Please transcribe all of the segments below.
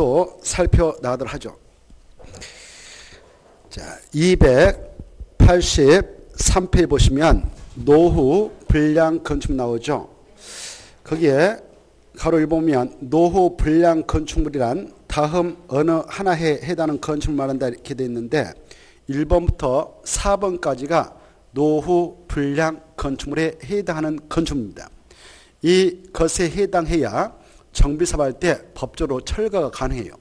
또 살펴나도록 하죠. 자, 283페이지 보시면 노후 불량 건축물 나오죠. 거기에 가로 1 보면 노후 불량 건축물이란 다음 어느 하나에 해당하는 건축물 말한다 이렇게 되어 있는데 1번부터 4번까지가 노후 불량 건축물에 해당하는 건축물입니다. 이것에 해당해야 정비사업할 때 법적으로 철거가 가능해요.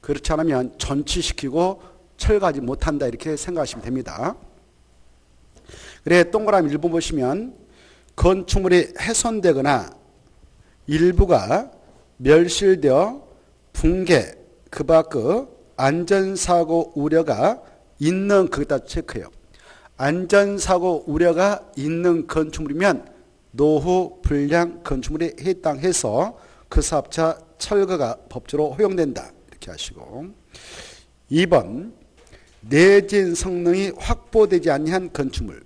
그렇지 않으면 전치시키고 철거하지 못한다 이렇게 생각하시면 됩니다. 그래 동그라미 1번 보시면 건축물이 훼손되거나 일부가 멸실되어 붕괴, 그 밖의 안전사고 우려가 있는 거기다 체크해요. 안전사고 우려가 있는 건축물이면 노후 불량 건축물에 해당해서 그 사업자 철거가 법적으로 허용된다 이렇게 하시고, 2번 내진 성능이 확보되지 아니한 건축물.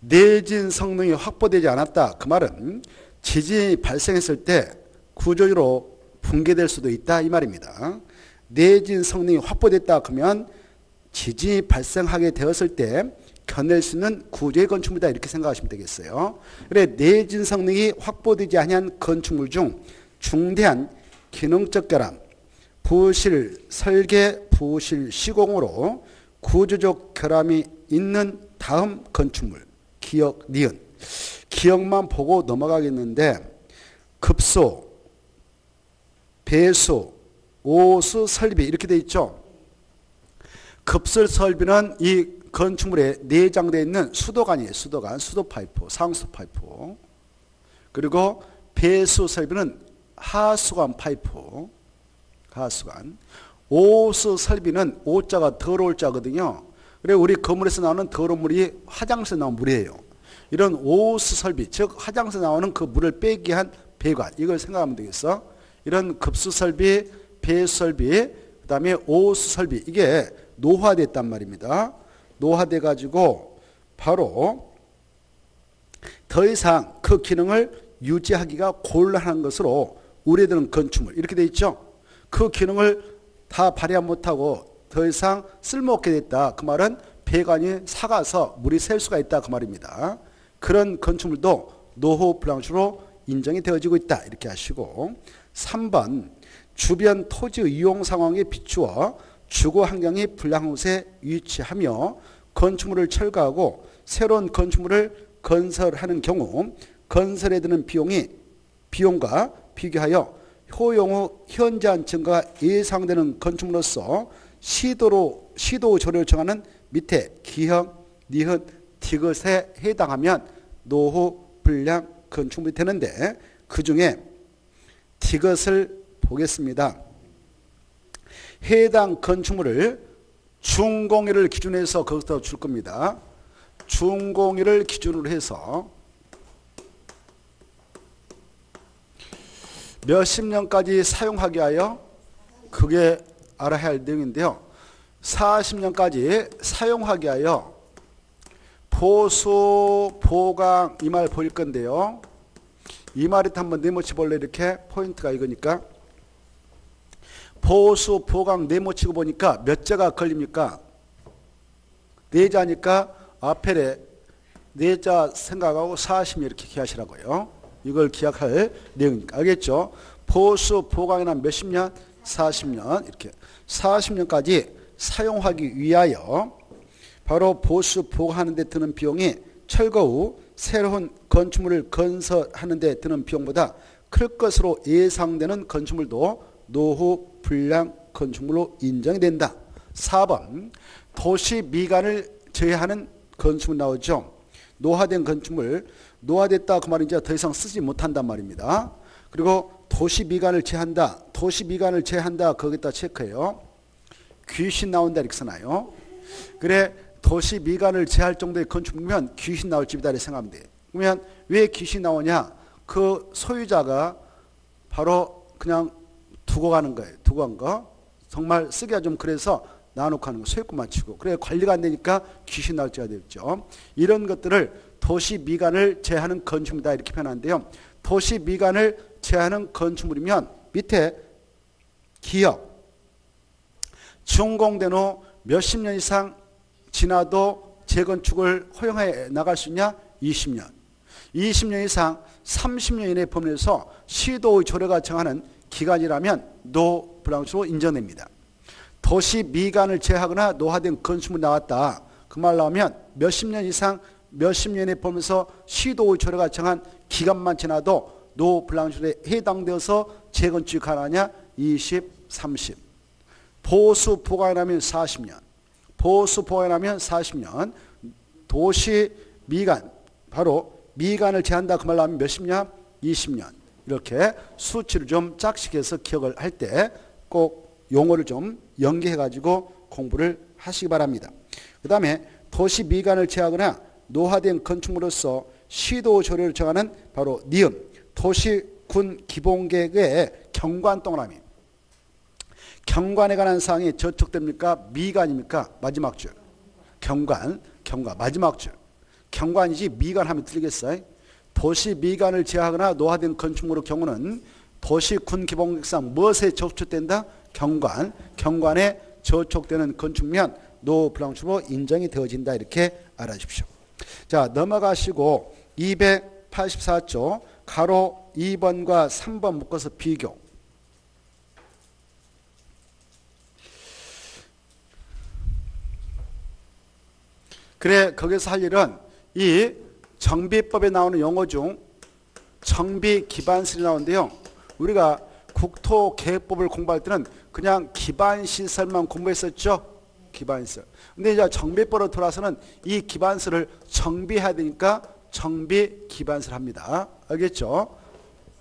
내진 성능이 확보되지 않았다. 그 말은 지진이 발생했을 때 구조적으로 붕괴될 수도 있다 이 말입니다. 내진 성능이 확보됐다 그러면 지진이 발생하게 되었을 때 견낼 수 있는 구조의 건축물이다 이렇게 생각하시면 되겠어요. 그래 내진 성능이 확보되지 아니한 건축물 중 중대한 기능적 결함, 부실 설계, 부실 시공으로 구조적 결함이 있는 다음 건축물. 기억, 니은. 기억만 보고 넘어가겠는데 급소, 배수, 오수 설비 이렇게 돼 있죠. 급수 설비는 이 건축물에 내장되어 있는 수도관이에요. 수도관, 수도파이프, 상수파이프. 그리고 배수 설비는 하수관 파이프, 하수관. 오수 설비는 오자가 더러울 자거든요. 그래서 우리 건물에서 나오는 더러운 물이 화장실에서 나온 물이에요. 이런 오수 설비, 즉 화장실에서 나오는 그 물을 빼기 위한 배관, 이걸 생각하면 되겠어. 이런 급수 설비, 배수 설비, 그 다음에 오수 설비, 이게 노화됐단 말입니다. 노화돼 가지고 바로 더 이상 그 기능을 유지하기가 곤란한 것으로 우려되는 건축물 이렇게 돼 있죠. 그 기능을 다 발휘 못하고 더 이상 쓸모없게 됐다. 그 말은 배관이 삭아서 물이 셀 수가 있다 그 말입니다. 그런 건축물도 노후 불량으로 인정이 되어지고 있다 이렇게 하시고, 3번 주변 토지 이용 상황에 비추어 주거 환경이 불량한 곳에 위치하며 건축물을 철거하고 새로운 건축물을 건설하는 경우 건설에 드는 비용과 비교하여 효용 후 현저한 증가가 예상되는 건축물로서 시도 조례를 정하는 밑에 기역, 니은, 디귿에 해당하면 노후 불량 건축물이 되는데 그 중에 디귿을 보겠습니다. 해당 건축물을 준공일을 기준으로 해서 거기서 줄 겁니다. 준공일을 기준으로 해서 몇십 년까지 사용하게 하여, 그게 알아야 할 내용인데요. 40년까지 사용하게 하여 보수, 보강 이 말 보일 건데요. 이 말이 한번 네모치 볼래 이렇게 포인트가 이거니까. 보수, 보강, 네모치고 보니까 몇 자가 걸립니까? 네 자니까 앞에 네 자 생각하고 40 이렇게 기하시라고요. 이걸 기약할 내용이니까 알겠죠? 보수, 보강이란 몇십 년? 40년 이렇게 40년까지 사용하기 위하여 바로 보수, 보강하는 데 드는 비용이 철거 후 새로운 건축물을 건설하는 데 드는 비용보다 클 것으로 예상되는 건축물도 노후 불량 건축물로 인정이 된다. 4번 도시 미관을 제외하는 건축물 나오죠. 노화된 건축물, 노화됐다 그 말은 이제 더 이상 쓰지 못한단 말입니다. 그리고 도시 미관을 제한다, 도시 미관을 제한다 거기다 체크해요. 귀신 나온다 이렇게 써놔요. 그래 도시 미관을 제할 정도의 건축물이면 귀신 나올 집이다 이렇게 생각하면 돼. 그러면 왜 귀신 나오냐? 그 소유자가 바로 그냥 두고 가는 거예요. 두고 간 거. 정말 쓰기가 좀 그래서 나눠놓고 하는 거. 소유권만 치고. 그래 관리가 안 되니까 귀신 날짜가 되겠죠. 이런 것들을 도시 미관을 제한하는 건축물이다 이렇게 표현하는데요. 도시 미관을 제한하는 건축물이면 밑에 기업. 준공된 후 몇십 년 이상 지나도 재건축을 허용해 나갈 수 있냐? 20년. 20년 이상 30년 이내 범위에서 시도의 조례가 정하는 기간이라면 노브랑스로 인정됩니다. 도시 미관을 제하거나 노화된 건축물 나왔다. 그 말 나오면 몇십 년 이상 몇십 년에 보면서 시도의 조례가 정한 기간만 지나도 노블랑슈에 해당되어서 재건축이 가능하냐? 20, 30. 보수 보관하면 40년. 보수 보관하면 40년. 도시 미관, 바로 미관을 제한다. 그 말 나오면 몇십 년? 20년. 이렇게 수치를 좀 짝식해서 기억을 할 때 꼭 용어를 좀 연계해가지고 공부를 하시기 바랍니다. 그 다음에 도시 미관을 제하거나 노화된 건축물로서 시도 조례를 정하는 바로 니은, 도시군 기본계획의 경관 동그라미. 경관에 관한 사항이 저촉됩니까? 미관입니까? 마지막 줄. 경관. 마지막 줄. 경관이지 미관하면 틀리겠어요. 도시 미관을 제하거나 노화된 건축물의 경우는 도시군 기본계획상 무엇에 저촉된다? 경관. 경관에 저촉되는 건축면 노블랑슈로 인정이 되어진다. 이렇게 알아주십시오. 자, 넘어가시고 284조 가로 2번과 3번 묶어서 비교. 그래, 거기서 할 일은 이 정비법에 나오는 용어 중 정비 기반시설이 나오는데요. 우리가 국토계획법을 공부할 때는 그냥 기반시설만 공부했었죠. 기반시설. 근데 이제 정비법으로 돌아서는 이 기반시설을 정비해야 되니까 정비 기반시설 합니다. 알겠죠?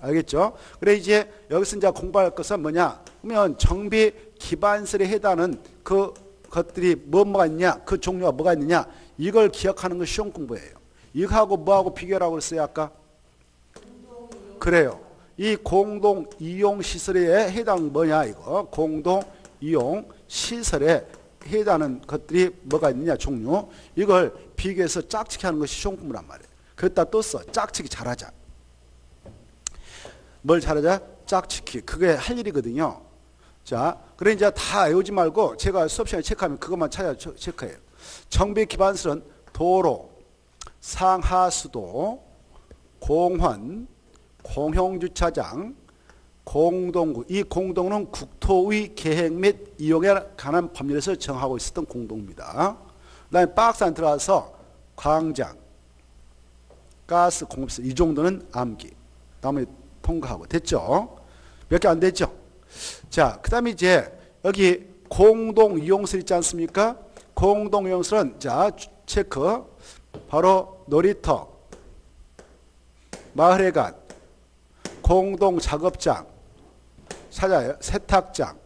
알겠죠? 그래 이제 여기서 이제 공부할 것은 뭐냐? 그러면 정비 기반시설에 해당하는 그 것들이 뭐가 있냐? 그 종류가 뭐가 있느냐? 이걸 기억하는 것이 시험 공부예요. 이거하고 뭐하고 비교하라고 그랬어요, 아까? 그래요. 이 공동 이용 시설에 해당 뭐냐 이거? 공동 이용 시설에 해당하는 것들이 뭐가 있느냐 종류. 이걸 비교해서 짝치기 하는 것이 시험 공부란 말이에요. 그랬다 또 써. 짝치기 잘하자. 뭘 잘하자? 짝치기. 그게 할 일이거든요. 자, 그래 이제 다 외우지 말고 제가 수업 시간에 체크하면 그것만 찾아 체크해요. 정비 기반설은 도로, 상하수도, 공원, 공용주차장, 공동구. 이 공동은 국토의 계획 및 이용에 관한 법률에서 정하고 있었던 공동입니다. 그 다음에 박스 안 들어가서 광장, 가스 공급시설. 이 정도는 암기. 나머지 통과하고. 됐죠? 몇 개 안 됐죠? 자, 그 다음에 이제 여기 공동 이용설 있지 않습니까? 공동 이용설은, 자, 체크. 바로 놀이터, 마을회관, 공동 작업장, 찾아요. 세탁장,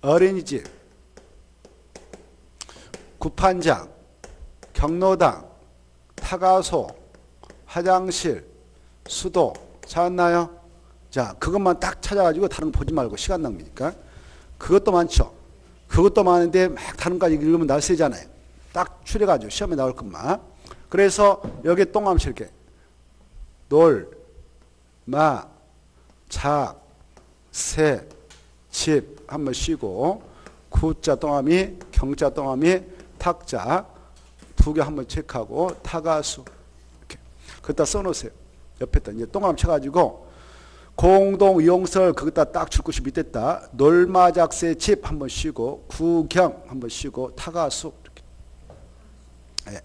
어린이집, 구판장, 경로당, 타가소, 화장실, 수도. 찾았나요? 자, 그것만 딱 찾아가지고 다른 거 보지 말고 시간 낭비니까. 그것도 많죠. 그것도 많은데 막 다른 거까지 읽으면 날쌔잖아요. 딱 추려가지고 시험에 나올 것만. 그래서 여기에 똥하면 이렇게 놀, 마, 작, 새, 집 한번 쉬고, 구자 동함이, 경자 동함이, 탁자 두 개 한번 체크하고, 타가수 이렇게 그다 써놓으세요. 옆에다 이제 동함 쳐가지고 공동 이용설 그거다 딱 줄 곳이 밑에 있다. 놀마작새 집 한번 쉬고, 구경 한번 쉬고, 타가수 이렇게. 네.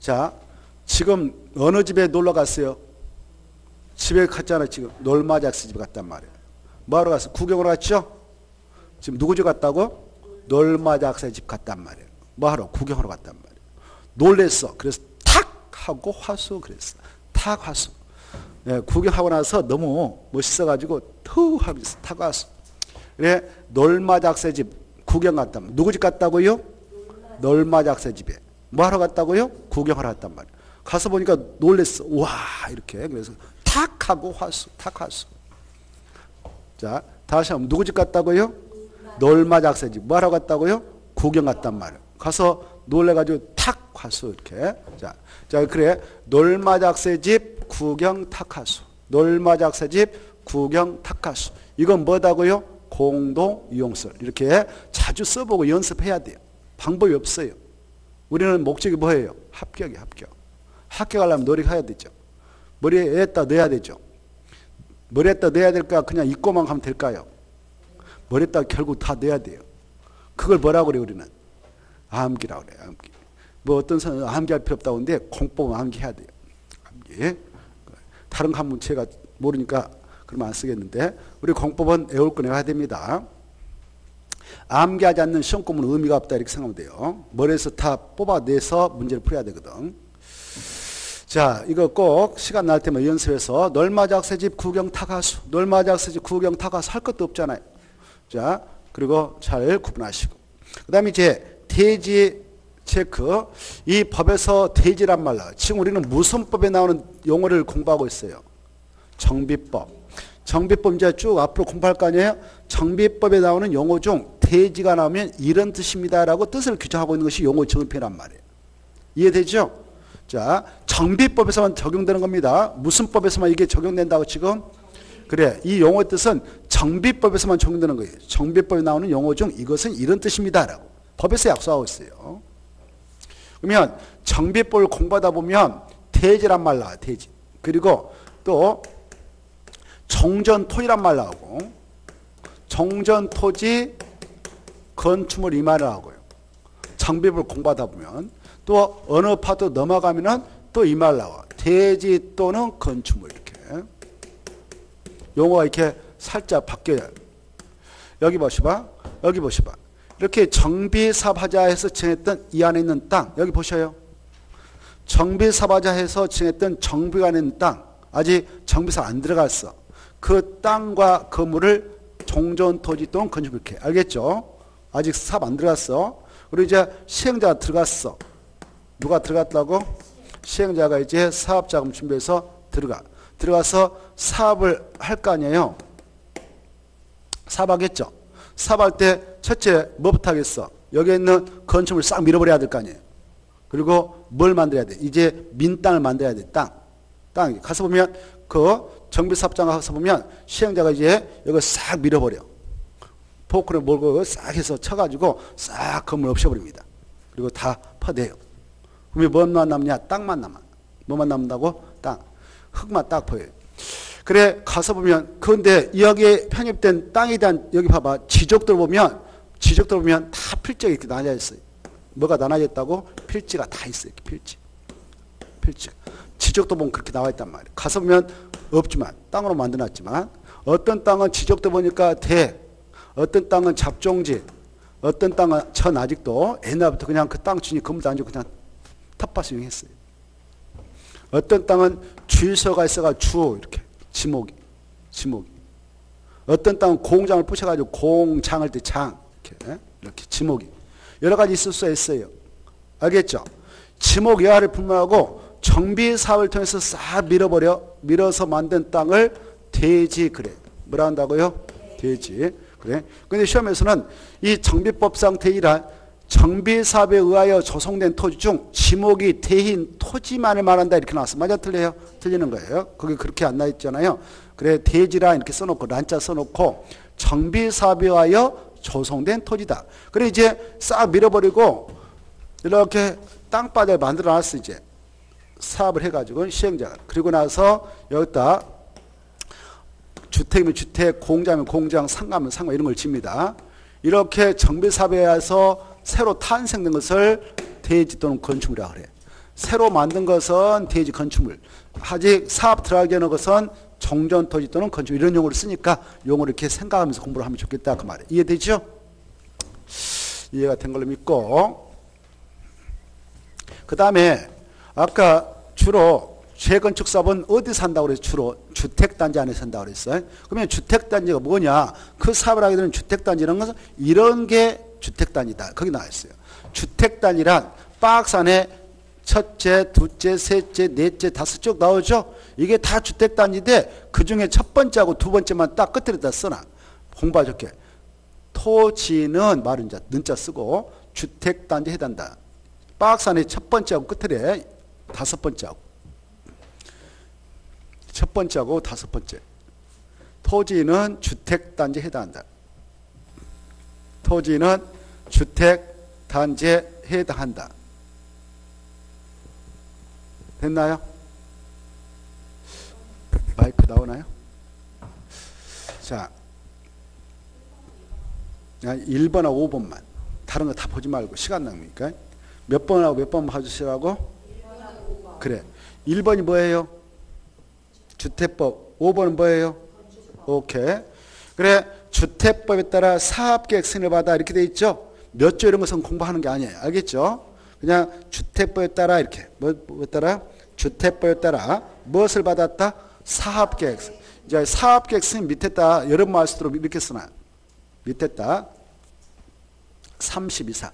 자, 지금 어느 집에 놀러 갔어요? 집에 갔잖아요. 지금 놀마작새 집에 갔단 말이에요. 뭐하러 갔어? 구경으로 갔죠? 지금 누구 집 갔다고? 놀마작새 집 갔단 말이에요. 뭐하러? 구경하러 갔단 말이에요. 놀랬어. 그래서 탁 하고 화수. 그랬어. 탁 화수. 예, 구경하고 나서 너무 멋있어가지고 툭 하면서 탁 화수. 그래 놀마작새 집 구경 갔단 말이에요. 누구 집 갔다고요? 놀마작새 집에. 뭐하러 갔다고요? 구경하러 갔단 말이에요. 가서 보니까 놀랬어. 와 이렇게. 그래서 탁 하고 화수. 탁 화수. 자, 다시 한번 누구 집 갔다고요? 놀마작새 집. 뭐하러 갔다고요? 구경 갔단 말이에요. 가서 놀래가지고 탁 화수 이렇게. 자, 그래 놀마작새 집 구경 탁 화수. 놀마작새 집 구경 탁 화수. 이건 뭐다고요? 공동 이용설 이렇게 자주 써보고 연습해야 돼요. 방법이 없어요. 우리는 목적이 뭐예요? 합격이에요. 합격. 합격하려면 노력해야 되죠. 머리에다 넣어야 되죠. 머리에다 넣어야 될까? 그냥 잊고만 가면 될까요? 머리에다 결국 다 넣어야 돼요. 그걸 뭐라고 그래 우리는? 암기라고 그래요. 암기. 뭐 어떤 사람은 암기할 필요 없다고 하는데 공법은 암기해야 돼요. 암기. 다른 거 한번 제가 모르니까 그러면 안 쓰겠는데 우리 공법은 외울 건 외워야 됩니다. 암기하지 않는 시험공부는 의미가 없다 이렇게 생각하면 돼요. 머리에서 다 뽑아내서 문제를 풀어야 되거든. 자, 이거 꼭 시간 날 때만 연습해서 놀마작새집 구경 타가수, 놀마작새집 구경 타가수 할 것도 없잖아요. 자, 그리고 잘 구분하시고. 그 다음에 이제 대지 체크. 이 법에서 대지란 말 나와요. 지금 우리는 무슨 법에 나오는 용어를 공부하고 있어요? 정비법. 정비법 이제 쭉 앞으로 공부할 거 아니에요? 정비법에 나오는 용어 중 대지가 나오면 이런 뜻입니다 라고 뜻을 규정하고 있는 것이 용어 정의표란 말이에요. 이해되죠? 자, 정비법에서만 적용되는 겁니다. 무슨 법에서만 이게 적용된다고 지금? 그래, 이 용어의 뜻은 정비법에서만 적용되는 거예요. 정비법에 나오는 용어 중 이것은 이런 뜻입니다 라고 법에서 약속하고 있어요. 그러면 정비법을 공부하다 보면 대지란 말 나와요. 대지. 그리고 또 종전토지란 말 나오고, 종전토지 건축물 이 말 나오고요. 정비법을 공부하다 보면 또 어느 파도 넘어가면은 또 이 말 나와. 대지 또는 건축물 이렇게 용어가 이렇게 살짝 바뀌어요. 여기 보시봐, 여기 보시봐. 이렇게 정비사업하자 해서 정했던 이 안에 있는 땅 여기 보셔요. 정비사업하자 해서 정했던 정비가 안에 있는 땅 아직 정비사업 안 들어갔어. 그 땅과 건물을 종전토지 또는 건축물 이렇게 알겠죠? 아직 사업 안 들어갔어. 그리고 이제 시행자가 들어갔어. 누가 들어갔다고? 시행자가 이제 사업자금 준비해서 들어가서 사업을 할 거 아니에요. 사업하겠죠? 사업할 때 첫째 뭐부터 하겠어? 여기에 있는 건축물 싹 밀어버려야 될 거 아니에요. 그리고 뭘 만들어야 돼? 이제 민땅을 만들어야 돼. 땅 가서 보면 그 정비사업장 가서 보면 시행자가 이제 여기 싹 밀어버려. 포크를 몰고 싹 해서 쳐가지고 싹 건물 없애버립니다. 그리고 다 퍼대요. 그러면 뭐만 남냐? 땅만 남아. 뭐만 남는다고? 땅. 흙만 딱 보여요. 그래 가서 보면 그런데 여기에 편입된 땅에 대한 여기 봐봐. 지적들 보면 다 필지가 이렇게 나뉘어 있어요. 뭐가 나뉘어 있다고? 필지가 다 있어요. 이렇게 필지. 지적도 보면 그렇게 나와 있단 말이에요. 가서 보면 없지만 땅으로 만들어놨지만 어떤 땅은 지적도 보니까 대, 어떤 땅은 잡종지, 어떤 땅은 전 아직도 옛날부터 그냥 그 땅 주인이 건물도 안 주고 그냥 텃밭 수용했어요. 어떤 땅은 주유소가 있어가 주 이렇게 지목이. 어떤 땅은 공장을 부셔가지고 공장할 때 장 이렇게 지목이. 여러 가지 있을 수 있어요. 알겠죠? 지목 여하를 분명하고 정비사업을 통해서 싹 밀어서 만든 땅을 대지 그래. 뭐라 한다고요? 대지. 그래. 근데 시험에서는 이 정비법상 대지란 정비사업에 의하여 조성된 토지 중 지목이 대인 토지만을 말한다 이렇게 나왔어. 맞아 틀려요? 틀리는 거예요. 거기 그렇게 안 나있잖아요. 그래 대지란 이렇게 써놓고 란자 써놓고 정비사업에 의하여 조성된 토지다. 그래 이제 싹 밀어버리고 이렇게 땅바닥을 만들어놨어 이제. 사업을 해가지고 시행자가 그리고 나서 여기다 주택이면 주택, 공장이면 공장, 상가면 상가 이런 걸 집니다. 이렇게 정비사업에 와서 새로 탄생된 것을 대지 또는 건축물이라고 그래. 새로 만든 것은 대지 건축물, 아직 사업 들어가게 하는 것은 종전토지 또는 건축물 이런 용어를 쓰니까 용어를 이렇게 생각하면서 공부를 하면 좋겠다 그 말이에요. 이해되죠? 이해가 된 걸로 믿고 그 다음에 아까 주로 재건축 사업은 어디서 한다고 그랬어요? 주로 주택단지 안에서 한다고 그랬어요. 그러면 주택단지가 뭐냐? 그 사업을 하게 되는 주택단지라는 것은 이런 게 주택단지다. 거기 나와 있어요. 주택단지란 박스 안에 첫째, 둘째, 셋째, 넷째, 다섯 쪽 나오죠? 이게 다 주택단지인데 그중에 첫 번째하고 두 번째만 딱 끝에다 써놔. 공부하 좋게. 토지는 말은 는자 쓰고 주택단지에 해당한다. 박스 안에 첫 번째하고 끝에 다섯 번째하고 첫 번째하고 다섯 번째 토지는 주택단지에 해당한다. 토지는 주택단지에 해당한다. 됐나요? 마이크 나오나요? 자, 1번하고 5번만. 다른 거 다 보지 말고 시간 낭비니까. 몇 번하고 몇 번 봐주시라고? 1번하고 5번. 그래. 1번이 뭐예요? 주택법. 5번은 뭐예요? 건축법. 오케이. 그래. 주택법에 따라 사업계획 승인을 받아 이렇게 돼 있죠. 몇 조 이런 것은 공부하는 게 아니에요. 알겠죠? 그냥 주택법에 따라 이렇게 뭐에 따라 주택법에 따라 무엇을 받았다? 사업계획. 이제 사업계획 승인 밑에다 여러 번 할수록 이렇게 쓰나? 밑에다 30 이상.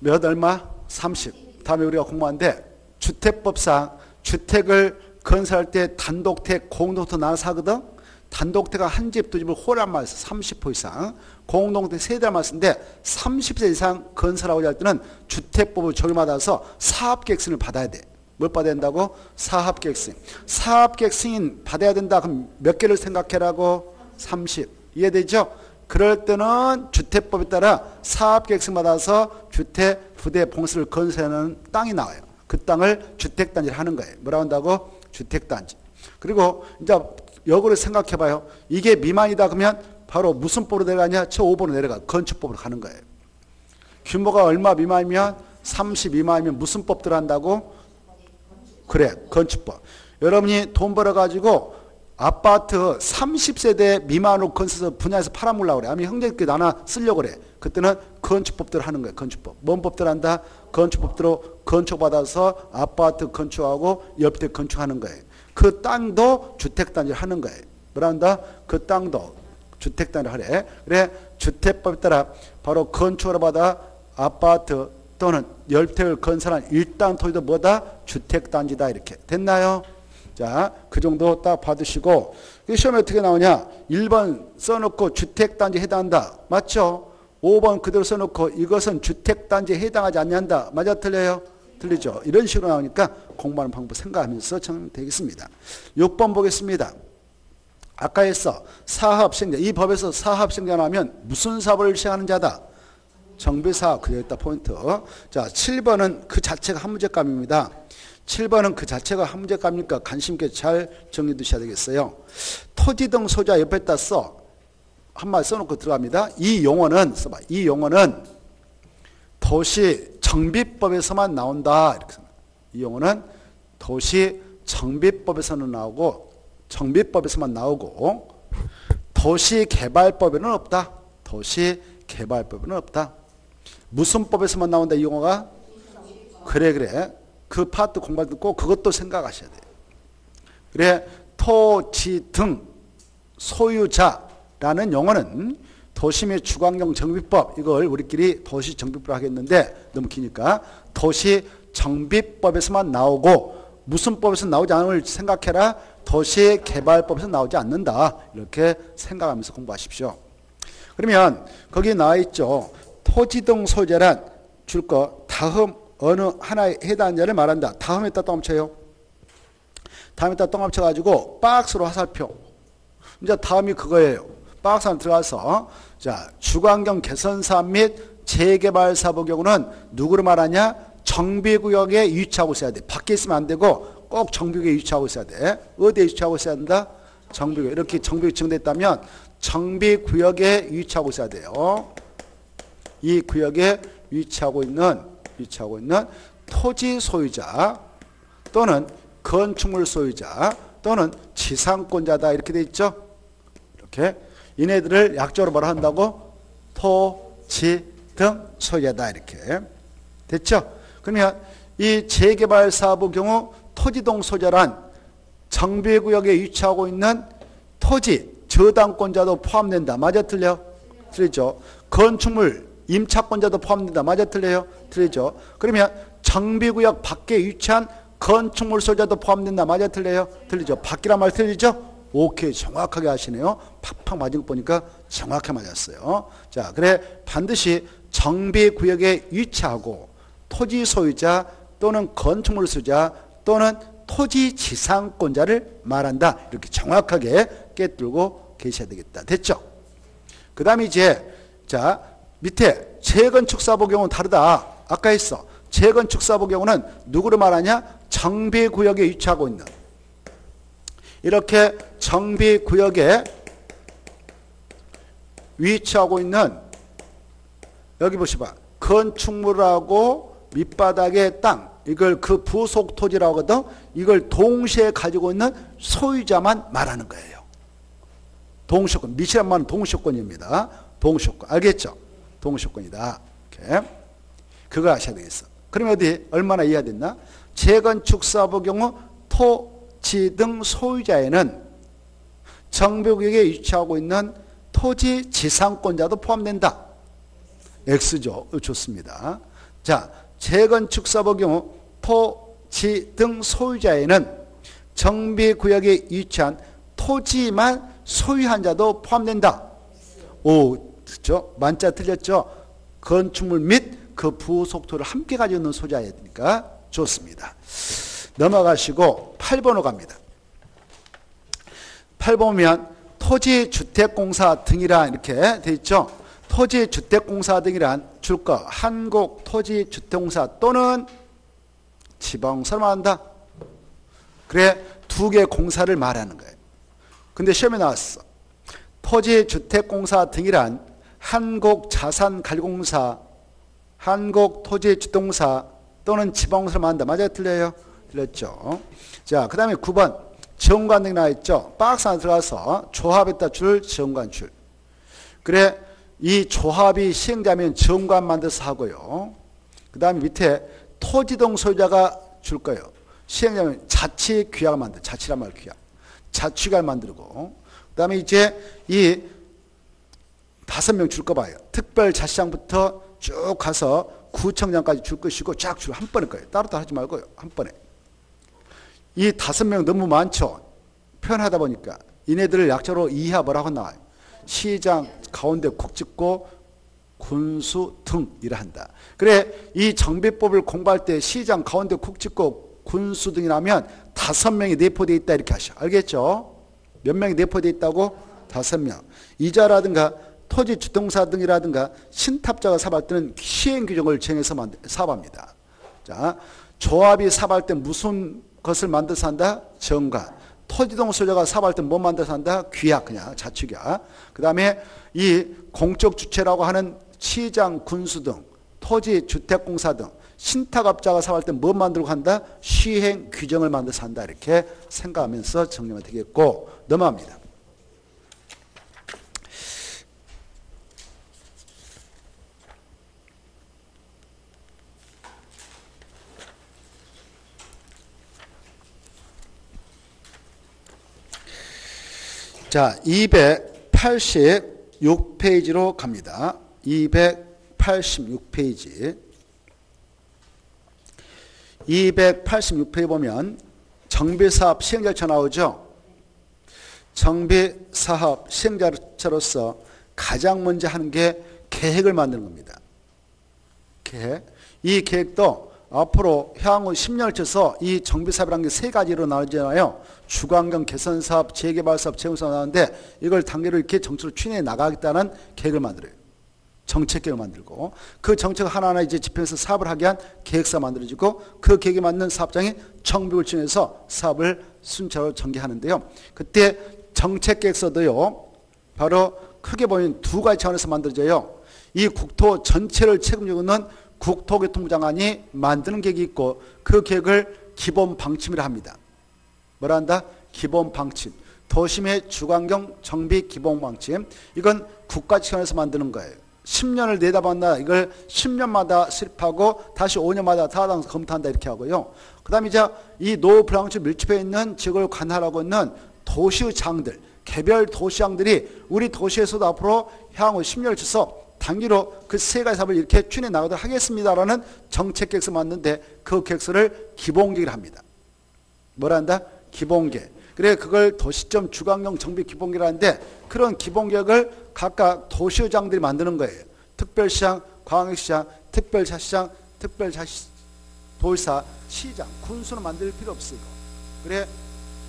몇 얼마? 30. 다음에 우리가 공부하는데 주택법상 주택을 건설할 때 단독택, 공동택 나눠서 하거든. 단독택은 한 집, 두 집을 호란 말이에요. 30호 이상. 공동택 세 달 말인데 30세 이상 건설하고자 할 때는 주택법을 적용받아서 사업계획 승인을 받아야 돼. 뭘 받아야 된다고? 사업계획 승인. 사업계획 승인 받아야 된다. 그럼 몇 개를 생각해라고? 30. 이해되죠? 그럴 때는 주택법에 따라 사업계획 승인 받아서 주택, 부대, 봉수를 건설하는 땅이 나와요. 그 땅을 주택단지를 하는 거예요. 뭐라고 한다고? 주택단지. 그리고 이제 역으로 생각해봐요. 이게 미만이다 그러면 바로 무슨 법으로 내려가냐? 저 5번으로 내려가. 건축법으로 가는 거예요. 규모가 얼마 미만이면 30 미만이면 무슨 법들 한다고? 그래. 건축법. 여러분이 돈 벌어가지고 아파트 30세대 미만으로 건설해서 분야에서 팔아먹으려고 그래. 아니면 형제들끼리 나눠 쓰려고 그래. 그때는 건축법대로 하는 거예요. 건축법. 뭔 법대로 한다? 건축법대로 건축받아서 아파트 건축하고 옆집 건축하는 거예요. 그 땅도 주택단지를 하는 거예요. 뭐라 한다? 그 땅도 주택단지를 하래. 그래 주택법에 따라 바로 건축으로 받아 아파트 또는 옆집을 건설한 일당 토지도 뭐다? 주택단지다. 이렇게 됐나요? 자, 그 정도 딱 받으시고 시험에 어떻게 나오냐? 1번 써놓고 주택단지에 해당한다. 맞죠? 5번 그대로 써놓고 이것은 주택단지에 해당하지 않는다. 맞아? 틀려요? 틀리죠? 이런 식으로 나오니까 공부하는 방법 생각하면서 되겠습니다. 6번 보겠습니다. 아까 했어. 사업시행자. 이 법에서 사업시행자라 하면 무슨 사업을 시행하는 자다? 정비사업. 그게 있다 포인트. 자, 7번은 그 자체가 한 문제값입니다. 7번은 그 자체가 한 문제값이니까 관심 있게 잘 정리해 두셔야 되겠어요. 토지 등 소유자 옆에다 한말 써놓고 들어갑니다. 이 용어는 써봐. 이 용어는 도시 정비법에서만 나온다. 이렇게 써봐. 이 용어는 도시 정비법에서는 나오고 정비법에서만 나오고 도시 개발법에는 없다. 도시 개발법에는 없다. 무슨 법에서만 나온다 이 용어가? 그래. 그 파트 공부할 때 꼭 그것도 생각하셔야 돼요. 그래 토지 등 소유자라는 용어는 도시 및 주거환경 정비법 이걸 우리끼리 도시 정비법으로 하겠는데 너무 기니까 도시 정비법에서만 나오고 무슨 법에서 나오지 않음을 생각해라. 도시 개발법에서 나오지 않는다. 이렇게 생각하면서 공부하십시오. 그러면 거기 나와 있죠. 토지 등 소유자란 줄 거 다음 어느 하나에 해당자를 말한다. 다음에다 똥합쳐요. 다음에다 똥합쳐가지고 박스로 화살표. 이제 다음이 그거예요. 박스 안에 들어가서 자 주거환경 개선 사업 및 재개발 사업의 경우는 누구를 말하냐? 정비구역에 위치하고 있어야 돼. 밖에 있으면 안 되고 꼭 정비구역에 위치하고 있어야 돼. 어디에 위치하고 있어야 한다? 정비구역. 이렇게 정비구역이 지정됐다면 정비구역에 위치하고 있어야 돼요. 이 구역에 위치하고 있는 토지 소유자 또는 건축물 소유자 또는 지상권자다 이렇게 돼 있죠. 이렇게 이네들을 약적으로 뭐라 한다고? 토지 등 소유자다 이렇게 됐죠. 그러면 이 재개발 사업의 경우 토지동 소유자란 정비구역에 위치하고 있는 토지 저당권자도 포함된다. 맞아 틀려? 틀리죠. 건축물 임차권자도 포함된다. 맞아 틀려요? 틀리죠. 그러면 정비구역 밖에 위치한 건축물 소유자도 포함된다. 맞아 틀려요? 틀리죠. 밖이란 말 틀리죠? 오케이. 정확하게 하시네요. 팍팍 맞은 거 보니까 정확하게 맞았어요. 자, 그래 반드시 정비구역에 위치하고 토지 소유자 또는 건축물 소유자 또는 토지 지상권자를 말한다. 이렇게 정확하게 깨뜨리고 계셔야 되겠다. 됐죠? 그 다음에 이제 자 밑에 재건축 사보경은 다르다. 아까 했어. 재건축 사보경우는 누구를 말하냐? 정비구역에 위치하고 있는. 이렇게 정비구역에 위치하고 있는 여기 보시봐. 건축물하고 밑바닥의 땅 이걸 그 부속 토지라고 하거든. 이걸 동시에 가지고 있는 소유자만 말하는 거예요. 동시권. 미시란 말은 동시권입니다. 동시권. 알겠죠? 동시권이다. 이렇게. 그거 아셔야 되겠어. 그럼 어디 얼마나 이해됐나? 재건축 사업의 경우 토지 등 소유자에는 정비구역에 위치하고 있는 토지 지상권자도 포함된다. X죠. 좋습니다. 자, 재건축 사업의 경우 토지 등 소유자에는 정비구역에 위치한 토지만 소유한 자도 포함된다. 오, 그렇죠? 만자 틀렸죠? 건축물 및 그 부속토를 함께 가지고 있는 소유자야 되니까 좋습니다. 넘어가시고 8번으로 갑니다. 8번이면 토지주택공사 등이란 이렇게 돼 있죠. 토지주택공사 등이란 줄거 한국토지주택공사 또는 지방공사를 말한다. 그래 두 개 공사를 말하는 거예요. 근데 시험에 나왔어. 토지주택공사 등이란 한국자산관리공사, 한국토지주택공사 또는 지방공사를 말한다. 맞아요? 틀려요? 틀렸죠. 자, 그 다음에 9번 지원관 등이 나와있죠. 박스 안에 들어가서 조합에다 줄 지원관 줄. 그래 이 조합이 시행자면 지원관 만들어서 하고요. 그 다음에 밑에 토지등 소유자가 줄 거예요. 시행자면 자치규약을 만들어. 자치란 말 규약. 자치규약을 만들고 그 다음에 이제 이 5명 줄 거 봐요. 특별자치장부터 쭉 가서 구청장까지 줄 것이고 쫙 줄 한 번일 거예요. 따로따로 하지 말고요. 한 번에. 이 5명 너무 많죠. 표현하다 보니까 이네들을 약자로 이하버라고 나와요. 시장 가운데 콕 찍고 군수 등이라 한다. 그래 이 정비법을 공부할 때 시장 가운데 콕 찍고 군수 등이라면 5명이 내포되어 있다 이렇게 하셔. 알겠죠? 몇 명이 내포되어 있다고? 5명. 이자라든가 토지 주택공사 등이라든가 신탁자가 사업할 때는 시행 규정을 정해서 사업합니다. 자, 조합이 사업할 때 무슨 것을 만들어서 한다? 정관. 토지등 소유자가 사업할 때 뭐 만들어서 한다? 규약 그냥 자치규약. 그 다음에 이 공적 주체라고 하는 시장, 군수 등 토지, 주택공사 등 신탁업자가 사업할 때 뭐 만들고 한다? 시행 규정을 만들어서 한다. 이렇게 생각하면서 정리가 되겠고 넘어갑니다. 286페이지로 갑니다. 286페이지. 286페이지 보면 정비사업 시행자처 나오죠. 정비사업 시행자로서 가장 먼저 하는 게 계획을 만드는 겁니다. 계획. 이 계획도 앞으로 향후 10년을 쳐서 이 정비사업이라는 게 세 가지로 나오잖아요. 주거환경 개선사업, 재개발사업, 재건사업 나오는데 이걸 단계로 이렇게 정책을 추진해 나가겠다는 계획을 만들어요. 정책계획을 만들고 그 정책을 하나하나 이제 집행해서 사업을 하게 한 계획사 만들어지고 그 계획에 맞는 사업장이 정비를 진행해서 사업을 순차로 전개하는데요. 그때 정책계획서도요. 바로 크게 보면 두 가지 차원에서 만들어져요. 이 국토 전체를 책임지고 있는 국토교통부 장관이 만드는 계획이 있고 그 계획을 기본 방침이라 합니다. 뭐라 한다? 기본 방침. 도심의 주거환경 정비 기본 방침. 이건 국가기관에서 만드는 거예요. 10년을 내다봤나 이걸 10년마다 수립하고 다시 5년마다 타당성 검토한다 이렇게 하고요. 그 다음에 이제 이 노후 불안정에 밀집해 있는 지역을 관할하고 있는 도시장들, 개별 도시장들이 우리 도시에서도 앞으로 향후 10년을 쳐서 단기로 그 세 가지 사업을 이렇게 추진해 나가도록 하겠습니다라는 정책계획서 만드는데 그 계획서를 기본계획을 합니다. 뭐라 한다? 기본계획. 그래 그걸 도시점 주거환경 정비 기본계획이라는데 그런 기본계획을 각각 도시의장들이 만드는 거예요. 특별시장, 광역시장, 특별자치장, 도시사, 시장, 군수는 만들 필요 없으니까. 그래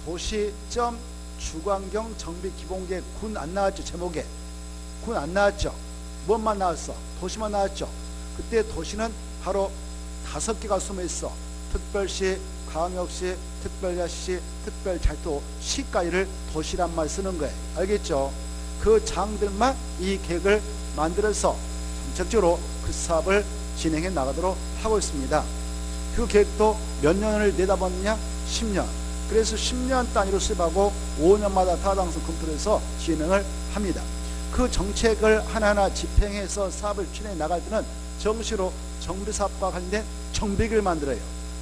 도시점 주거환경 정비 기본계획 군 안 나왔죠 제목에. 그건 안 나왔죠. 뭔만 나왔어? 도시만 나왔죠. 그때 도시는 바로 5개가 숨어있어. 특별시, 광역시, 특별자치시, 특별자치도, 시까지를 도시란 말 쓰는 거예요. 알겠죠? 그 장들만 이 계획을 만들어서 전적으로 그 사업을 진행해 나가도록 하고 있습니다. 그 계획도 몇 년을 내다봤느냐? 10년. 그래서 10년 단위로 수립하고 5년마다 타당성 검토를 해서 진행을 합니다. 그 정책을 하나하나 집행해서 사업을 추진해 나갈 때는 정시로 정비 사업과 관련된 정비계획을 만들어요.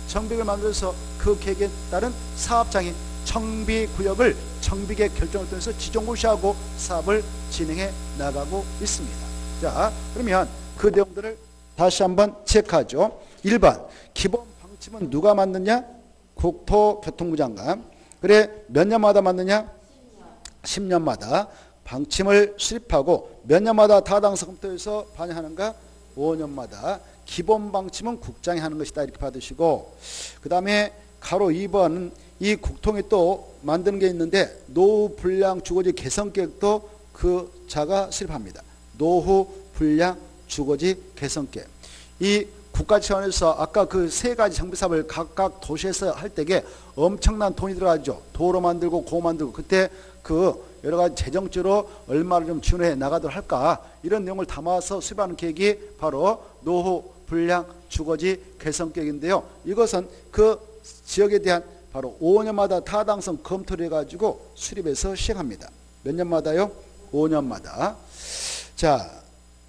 정비계획을 만들어서 그 계획에 따른 사업장인 정비구역을 정비계획 결정을 통해서 지정고시하고 사업을 진행해 나가고 있습니다. 자, 그러면 그 내용들을 다시 한번 체크하죠. 1번, 기본 방침은 누가 만드냐? 국토교통부 장관. 그래, 몇 년마다 만드냐? 10년마다 방침을 수립하고 몇 년마다 타당성 검토해서 반영하는가? 5년마다. 기본 방침은 국장이 하는 것이다. 이렇게 받으시고, 그 다음에 가로 2번은 이 국통이 또 만드는 게 있는데, 노후 불량 주거지 개선 계획도 그 자가 수립합니다. 노후 불량 주거지 개선 계획. 이 국가 차원에서 아까 그 세 가지 정비 사업을 각각 도시에서 할 때에 엄청난 돈이 들어가죠. 도로 만들고 고 만들고, 그때 그 여러 가지 재정적으로 얼마를 좀 지원해 나가도록 할까, 이런 내용을 담아서 수립하는 계획이 바로 노후 불량 주거지 개선 계획인데요. 이것은 그 지역에 대한 바로 5년마다 타당성 검토를 해가지고 수립해서 시행합니다. 몇 년마다요? 5년마다. 자,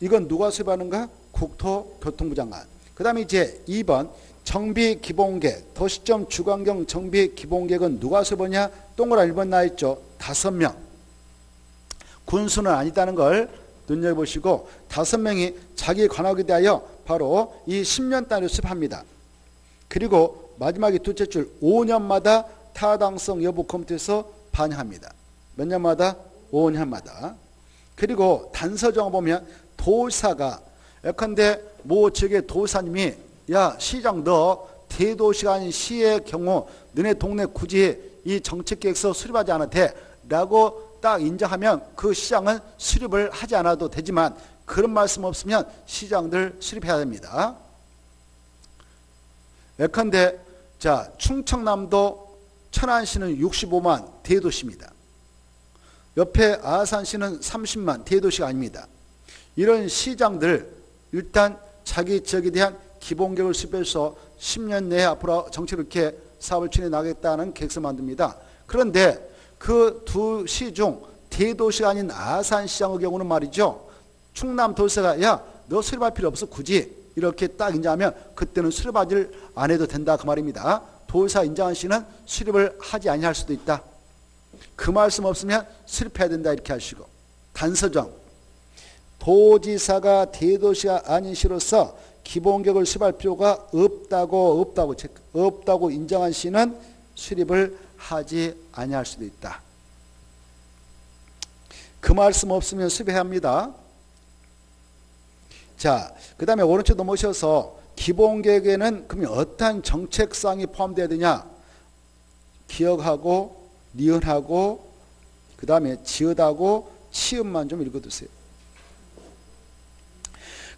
이건 누가 수립하는가? 국토교통부 장관. 그 다음에 이제 2번, 정비기본계획, 도시점 주거환경 정비기본계획은 누가 수립하냐? 동그라미 1번 나와있죠. 5명. 군수는 아니다는 걸 눈여겨보시고, 5명이 자기 관할에 대하여 바로 이 10년 단위로 수립합니다. 그리고 마지막에 둘째 줄 5년마다 타당성 여부 검토에서 반영합니다. 몇 년마다? 5년마다. 그리고 단서정을 보면 도사가 예컨대 모 지역의 도사님이, 야 시장 너 대도시가 아닌 시의 경우 너네 동네 굳이 이 정책계획서 수립하지 않아도 돼 라고 딱 인정하면 그 시장은 수립을 하지 않아도 되지만, 그런 말씀 없으면 시장들 수립해야 됩니다. 예컨대 자, 충청남도 천안시는 65만 대도시입니다. 옆에 아산시는 30만 대도시가 아닙니다. 이런 시장들 일단 자기 지역에 대한 기본계획을 수립해서 10년 내에 앞으로 정책을 이렇게 사업을 추진해 나가겠다는 계획서 만듭니다. 그런데 그 두 시 중 대도시가 아닌 아산시장의 경우는 말이죠, 충남도시가 야 너 수립할 필요 없어 굳이 이렇게 딱 인정하면 그때는 수립하지를 안 해도 된다 그 말입니다. 도의사 인정한 시는 수립을 하지 아니할 수도 있다. 그 말씀 없으면 수립해야 된다 이렇게 하시고, 단서정 도지사가 대도시가 아닌 시로서 기본계획을 수립할 필요가 없다고 인정한 시는 수립을 하지 아니할 수도 있다. 그 말씀 없으면 수립해야 합니다. 자, 그 다음에 오른쪽 넘어오셔서 기본계획에는 그러면 어떠한 정책사항이 포함되어야 되냐? 기억하고 니은하고 그 다음에 지읒하고 치읒만 좀 읽어두세요.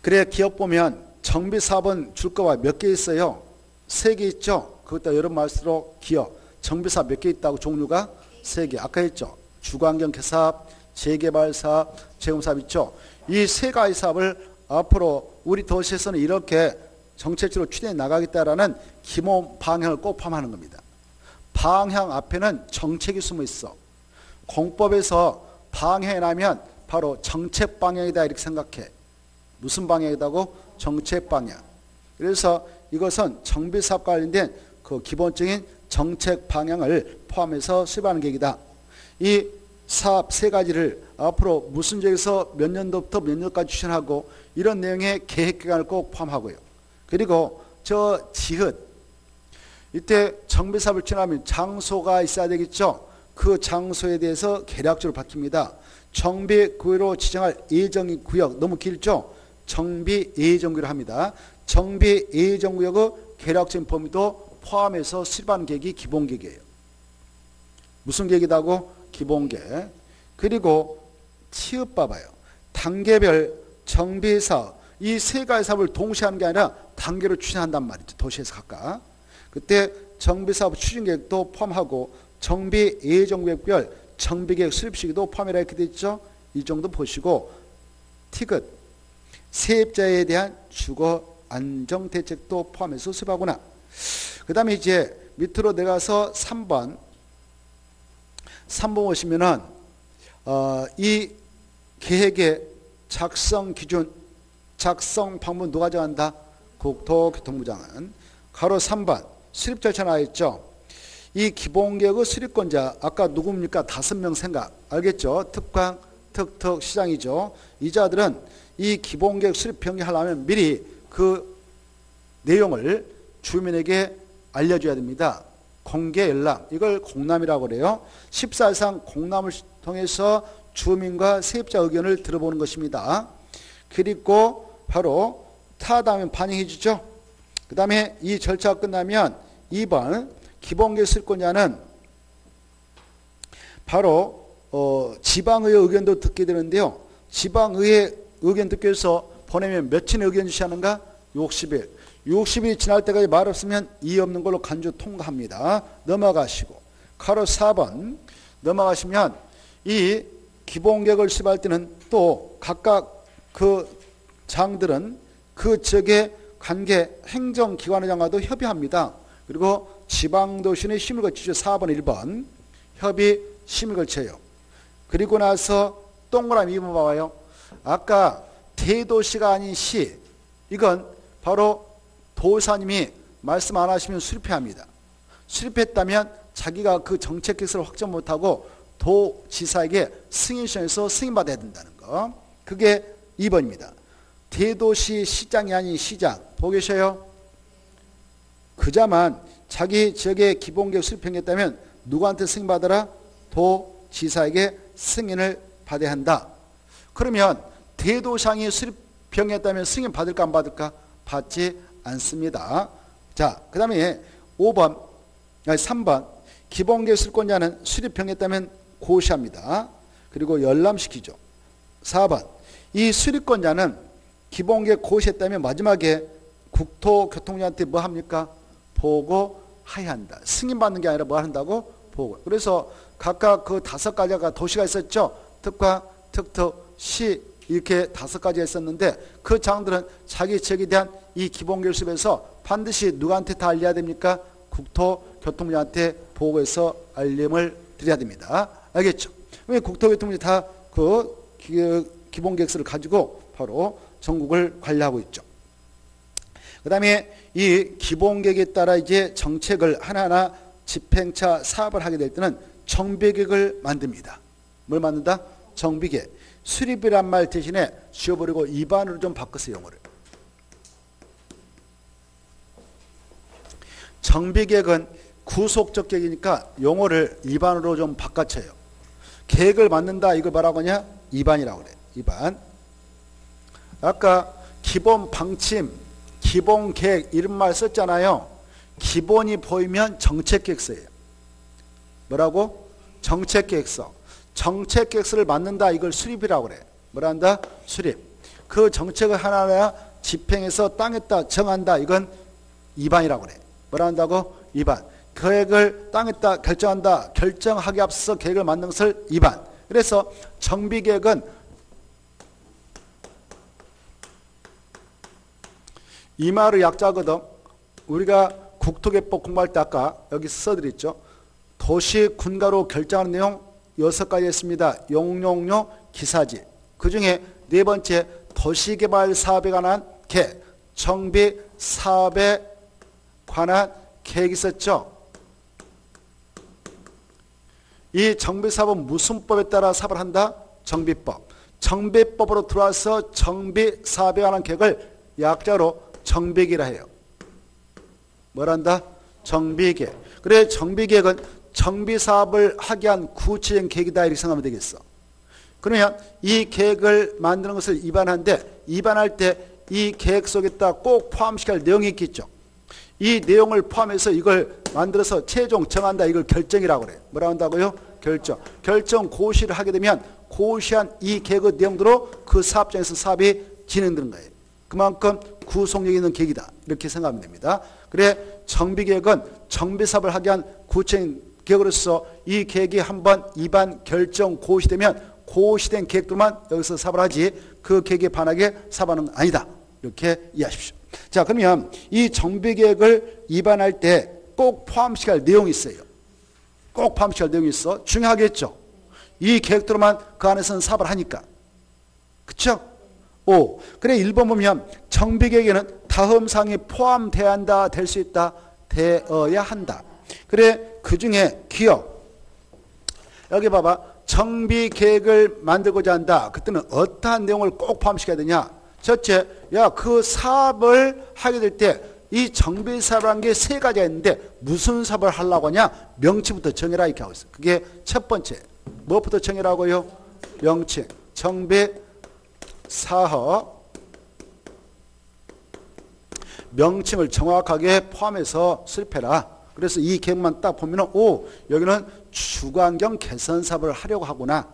그래, 기업 보면 정비사업은 줄거와 몇 개 있어요? 3개 있죠? 그것도 여러 말수록 기업 정비사업 몇 개 있다고? 종류가 3개. 아까 했죠? 주거환경 개사업, 재개발사업, 재공사업 있죠? 이 3가지 사업을 앞으로 우리 도시에서는 이렇게 정책적으로 추진해 나가겠다라는 기본 방향을 꼭 포함하는 겁니다. 방향 앞에는 정책이 숨어 있어. 공법에서 방향이라면 바로 정책 방향이다 이렇게 생각해. 무슨 방향이다고? 정책 방향. 그래서 이것은 정비사업과 관련된 그 기본적인 정책 방향을 포함해서 수립하는 계획이다. 이 사업 3가지를 앞으로 무슨 지역에서 몇 년도부터 몇 년까지 추진하고, 이런 내용의 계획기간을 꼭 포함하고요. 그리고 저 지읒, 이때 정비사업을 추진하면 장소가 있어야 되겠죠. 그 장소에 대해서 계략적으로 바뀝니다. 정비구역으로 지정할 예정구역, 너무 길죠. 정비예정구역을 합니다. 정비예정구역의 계략적인 범위도 포함해서 수립하는 계획이 기본계획이에요. 무슨 계획이라고? 기본계획. 그리고 치읒 봐봐요. 단계별 정비해서 이 세 가지 사업을 동시에 하는 게 아니라 단계로 추진한단 말이죠. 도시에서 각각. 그때 정비사업 추진계획도 포함하고 정비 예정계획별 정비계획 수립시기도 포함이라 이렇게 되어 있죠. 이 정도 보시고 티귿 세입자에 대한 주거 안정 대책도 포함해서 수립하구나. 그 다음에 이제 밑으로 내려가서 3번 보시면은 이 계획의 작성 기준 작성 방문 누가 정한다? 국토교통부 장관. 가로 3번 수립 절차 나와 있죠. 이 기본계획의 수립권자 아까 누굽니까? 5명 생각 알겠죠? 특강, 특특, 시장이죠. 이 자들은 이 기본계획 수립 변경하려면 미리 그 내용을 주민에게 알려줘야 됩니다. 공개 열람 이걸 공람이라고 그래요. 14 이상 공람을 통해서 주민과 세입자 의견을 들어보는 것입니다. 그리고 바로 타당하면 반영해 주죠. 그 다음에 이 절차가 끝나면 2번 기본계획 수립권자는 바로 지방의회 의견도 듣게 되는데요. 지방의회 의견 듣기 위해서 보내면 며칠 의견 주시하는가? 60일. 60일이 지날 때까지 말 없으면 이의 없는 걸로 간주 통과합니다. 넘어가시고 가로 4번 넘어가시면 이 기본계획을 수립할 때는 또 각각 그 장들은 그 지역의 관계 행정기관의 장과도 협의합니다. 그리고 지방도시는 심을 거치죠. 4번 1번 협의 심을 거쳐요. 그리고 나서 동그라미 2번 봐봐요. 아까 대도시가 아닌 시 이건 바로 도사님이 말씀 안 하시면 수립해합니다. 수립했다면 자기가 그 정책 기술을 확정 못하고 도지사에게 승인시에서 승인받아야 된다는 거. 그게 2번입니다. 대도시 시장이 아닌 시장 보고 계셔요? 그자만 자기 지역의 기본계획 수립했다면 누구한테 승인받아라? 도지사에게 승인을 받아야 한다. 그러면 대도상이 수립병이었다면 승인 받을까 안 받을까? 받지 않습니다. 자, 그 다음에 3번 기본계획 수립권자는 수립병이었다면 고시합니다. 그리고 열람시키죠. 4번 이 수립권자는 기본계획 고시했다면 마지막에 국토교통부한테 뭐 합니까? 보고해야 한다. 승인받는 게 아니라 뭐 한다고? 보고. 그래서 각각 그 5가지가 도시가 있었죠. 특과, 특특, 시 이렇게 5가지가 있었는데 그 장들은 자기 지역에 대한 이 기본계획 수립에서 반드시 누구한테 다 알려야 됩니까? 국토교통부한테 보고해서 알림을 드려야 됩니다. 알겠죠? 왜 국토교통부 다 그 기본계획서를 가지고 바로 전국을 관리하고 있죠. 그 다음에 이 기본계획에 따라 이제 정책을 하나하나 집행차 사업을 하게 될 때는 정비계획을 만듭니다. 뭘 만든다? 정비계획. 수립이란 말 대신에 지워버리고 입안으로 좀 바꿔서 용어를. 정비계획은 구속적 계획이니까 용어를 입안으로 좀 바꿔쳐요. 계획을 만든다 이걸 뭐라고 하냐? 입안이라고 그래. 입안. 아까 기본 방침, 기본 계획 이런 말 썼잖아요. 기본이 보이면 정책계획서예요. 뭐라고? 정책계획서. 정책계획서를 만든다 이걸 수립이라고 그래. 뭐라 한다? 수립. 그 정책을 하나하나 집행해서 땅에다 정한다 이건 입안이라고 그래. 뭐라 한다고? 입안. 계획을 땅에다 결정한다. 결정하기 앞서 계획을 만든 것을 입안. 그래서 정비계획은 이 말의 약자거든. 우리가 국토개법 공부할 때 아까 여기 써드렸죠. 도시 군가로 결정하는 내용 6가지 있습니다. 용역료 기사지. 그 중에 4번째 도시개발 사업에 관한 계획, 정비 사업에 관한 계획이 있었죠. 이 정비사업은 무슨 법에 따라 사업을 한다? 정비법. 정비법으로 들어와서 정비사업에 관한 계획을 약자로 정비계획이라 해요. 뭐란다? 정비계획. 그래 정비계획은 정비사업을 하게 한 구체적인 계획이다 이렇게 생각하면 되겠어. 그러면 이 계획을 만드는 것을 입안하는데 입안할 때 이 계획 속에다 꼭 포함시켜야 할 내용이 있겠죠. 이 내용을 포함해서 이걸 만들어서 최종 정한다 이걸 결정이라고 그래요. 뭐라 한다고요? 결정. 결정 고시를 하게 되면 고시한 이 계획의 내용대로 그 사업장에서 사업이 진행되는 거예요. 그만큼 구속력이 있는 계획이다. 이렇게 생각하면 됩니다. 그래 정비계획은 정비사업을 하기 위한 구체적인 계획으로서 이 계획이 한번 입안 결정 고시되면 고시된 계획들만 여기서 사업을 하지 그 계획에 반하게 사업하는 건 아니다. 이렇게 이해하십시오. 자 그러면 이 정비계획을 입안할 때 꼭 포함시켜야 할 내용이 있어요. 꼭 포함시켜야 할 내용이 있어. 중요하겠죠. 이 계획대로만 그 안에서는 사업을 하니까. 그쵸? 오. 그래 1번 보면 정비계획에는 다음 사항이 포함되어야 한다. 될 수 있다. 되어야 한다. 그래 그중에 기억. 여기 봐봐. 정비계획을 만들고자 한다. 그때는 어떠한 내용을 꼭 포함시켜야 되냐. 첫째, 야, 그 사업을 하게 될 때 이 정비사업이라는 게 세 가지가 있는데 무슨 사업을 하려고 하냐? 명칭부터 정해라 이렇게 하고 있어요. 그게 첫 번째. 무엇부터 정해라고요? 명칭. 정비사업. 명칭을 정확하게 포함해서 수립해라. 그래서 이 계획만 딱 보면 오, 여기는 주거환경 개선 사업을 하려고 하구나.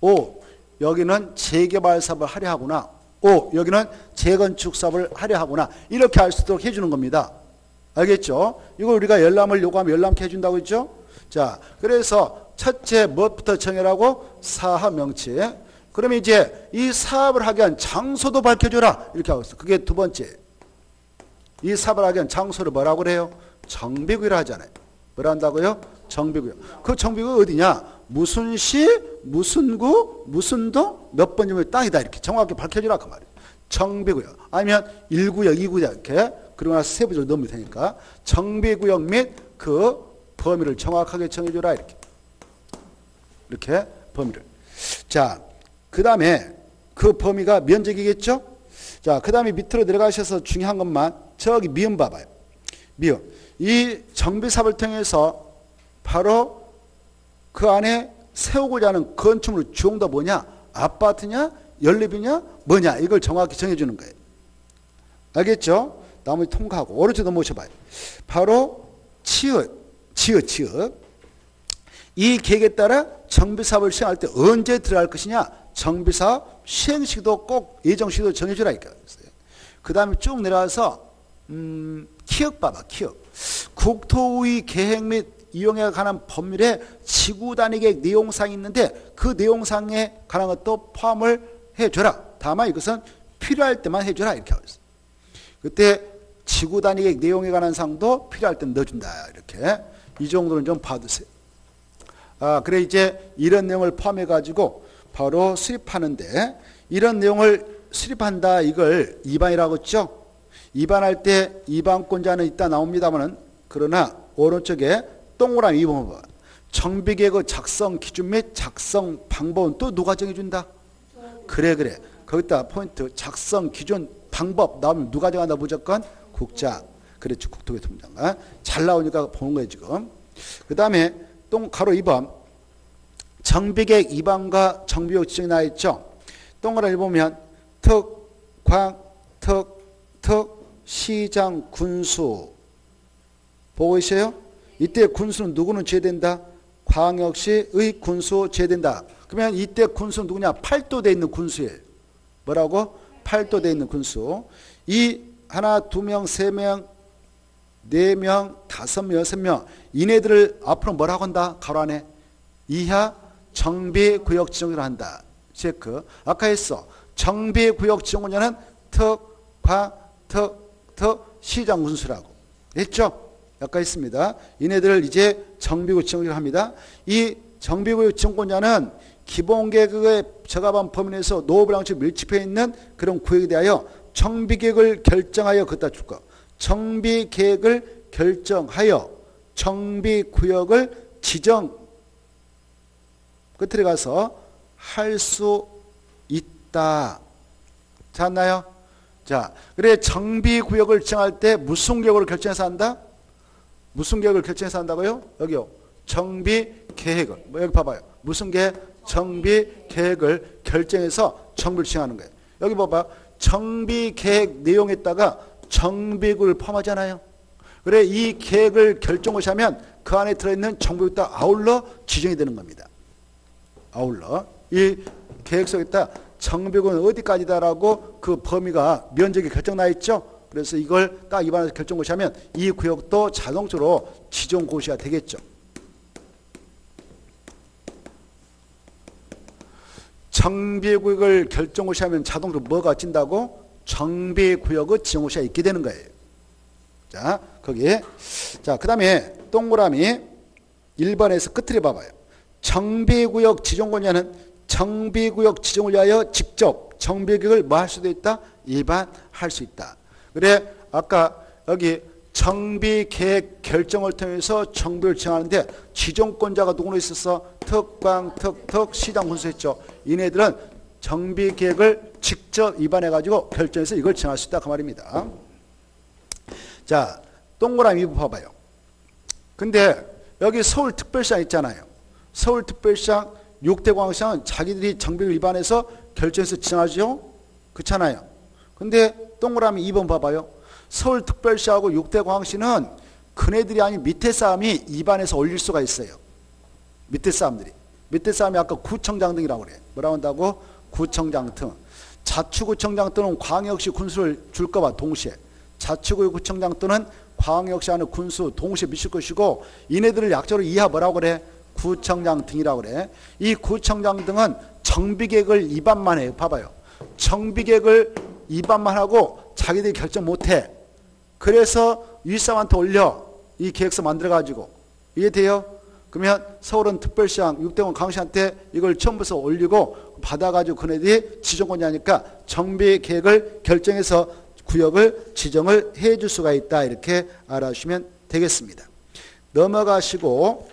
오, 여기는 재개발 사업을 하려 하구나. 오, 여기는 재건축 사업을 하려 하구나. 이렇게 알 수 있도록 해주는 겁니다. 알겠죠? 이걸 우리가 열람을 요구하면 열람케 해준다고 했죠? 자, 그래서 첫째 무엇부터 정해라고? 사업 명칭. 그러면 이제 이 사업을 하기 위한 장소도 밝혀줘라. 이렇게 하고 있어. 그게 두 번째. 이 사업을 하기 위한 장소를 뭐라고 그래요? 정비구역이라 하잖아요. 뭐라 한다고요? 정비구역. 그 정비구역 어디냐? 무슨 시, 무슨 구, 무슨 동, 몇 번쯤의 땅이다. 이렇게 정확히 밝혀주라. 그 말이에요. 정비구역. 아니면 1구역, 2구역 이렇게. 그러고 나서 세부적으로 넣으면 되니까. 정비구역 및 그 범위를 정확하게 정해줘라. 이렇게. 이렇게 범위를. 자, 그 다음에 그 범위가 면적이겠죠? 자, 그 다음에 밑으로 내려가셔서 중요한 것만 저기 미음 봐봐요. 미음. 이 정비사업을 통해서 바로 그 안에 세우고자 하는 건축물 주용도 뭐냐? 아파트냐? 연립이냐? 뭐냐? 이걸 정확히 정해주는 거예요. 알겠죠? 나머지 통과하고 오른쪽 넘어오셔봐요. 바로 치읓. 이 계획에 따라 정비사업을 시행할 때 언제 들어갈 것이냐? 정비사업 시행시기도 꼭 예정시기도 정해주라. 그 다음에 쭉 내려와서 키읔 봐봐. 키읔. 국토의 계획 및 이용에 관한 법률에 지구단위 계획 내용상이 있는데 그 내용상에 관한 것도 포함을 해줘라. 다만 이것은 필요할 때만 해줘라. 이렇게 하고 있어요. 그때 지구단위 계획 내용에 관한 사항도 필요할 때 넣어준다. 이렇게. 이 정도는 좀 봐두세요. 아, 그래 이제 이런 내용을 포함해가지고 바로 수립하는데 이런 내용을 수립한다. 이걸 입안이라고 했죠. 입안할 때 입안권자는 이따 나옵니다만은 그러나 오른쪽에 동그라미 2번 봐. 정비계획의 작성 기준 및 작성 방법은 또 누가 정해준다? 그래. 거기다 포인트 작성 기준 방법 나오면 누가 정한다 무조건? 국장. 그렇지 국토교통부장관. 잘 나오니까 보는 거예요 지금. 그 다음에 똥 가로 2번. 정비계획 입안과 정비역 지정이 나와있죠. 동그라미 보면 특, 광, 특, 시장, 군수. 보고 계세요? 이때 군수는 누구는 지어야 된다? 광역시의 군수 지어야 된다. 그러면 이때 군수는 누구냐? 팔도되어 있는 군수예요. 뭐라고? 팔도되어 있는 군수. 이 하나, 두 명, 세 명, 네 명, 다섯 명, 여섯 명. 이네들을 앞으로 뭐라고 한다? 가로 안에. 이하 정비구역 지정을 한다. 체크. 아까 했어. 정비구역 지정권자는 특, 시장 군수라고. 했죠? 약간 있습니다. 이네들을 이제 정비구역 지정을 합니다. 이 정비구역 지정권자는 기본계획의 저가반 범위 내에서 노후불량층 밀집해 있는 그런 구역에 대하여 정비계획을 결정하여 그다 줄 거. 정비계획을 결정하여 정비구역을 지정 끝에 가서 할 수 있다. 잤나요? 자, 그래 정비구역을 정할 때 무슨 계획을 결정해서 한다? 무슨 계획을 결정해서 한다고요? 여기요. 정비계획을. 뭐 여기 봐봐요. 무슨 계획? 정비계획을 결정해서 정비를 지정하는 거예요. 여기 봐봐. 정비계획 내용에다가 정비구를 포함하잖아요. 그래 이 계획을 결정을 하면 그 안에 들어있는 정비구역과 아울러 지정이 되는 겁니다. 아울러. 이 계획서에다 정비구는 어디까지다라고 그 범위가 면적이 결정나 있죠. 그래서 이걸 딱 입안에서 결정고시하면 이 구역도 자동적으로 지정고시가 되겠죠. 정비구역을 결정고시하면 자동으로 뭐가 찐다고? 정비구역의 지정고시가 있게 되는 거예요. 자, 거기에. 자, 그 다음에 동그라미 1번에서 끝을 봐봐요. 정비구역 지정권자는 정비구역 지정을 위하여 직접 정비구역을 뭐 할 수도 있다? 위반할 수 있다. 그래, 아까 여기 정비계획 결정을 통해서 정비를 정하는데 지정권자가 누구로 있었어? 특방, 특특, 시장 군수했죠. 이네들은 정비계획을 직접 위반해가지고 결정해서 이걸 정할 수 있다. 그 말입니다. 자, 동그라미 봐봐요. 근데 여기 서울특별시장 있잖아요. 서울특별시장 6대 광역시장은 자기들이 정비를 위반해서 결정해서 지정하죠. 그렇잖아요. 근데 동그라미 2번 봐봐요. 서울특별시하고 6대 광역시는 그네들이 아닌 밑에 싸움이 위반해서 올릴 수가 있어요. 밑에 싸움들이. 밑에 싸움이 아까 구청장 등이라고 그래. 뭐라고 한다고? 구청장 등. 자치구청장 또는 광역시 군수를 줄 거와 동시에 자치구의 구청장 또는 광역시 안의 군수 동시에 미칠 것이고 이네들을 약자로 이하 뭐라고 그래? 구청장 등이라고 그래. 이 구청장 등은 정비계획을 위반만 해요. 봐봐요. 정비계획을 위반만 하고 자기들이 결정 못해. 그래서 윗사람한테 올려. 이 계획서 만들어가지고. 이해돼요? 그러면 서울은 특별시장 6대원 강시한테 이걸 첨부해서 올리고 받아가지고 그네들이 지정권자니까 정비계획을 결정해서 구역을 지정을 해줄 수가 있다. 이렇게 알아주시면 되겠습니다. 넘어가시고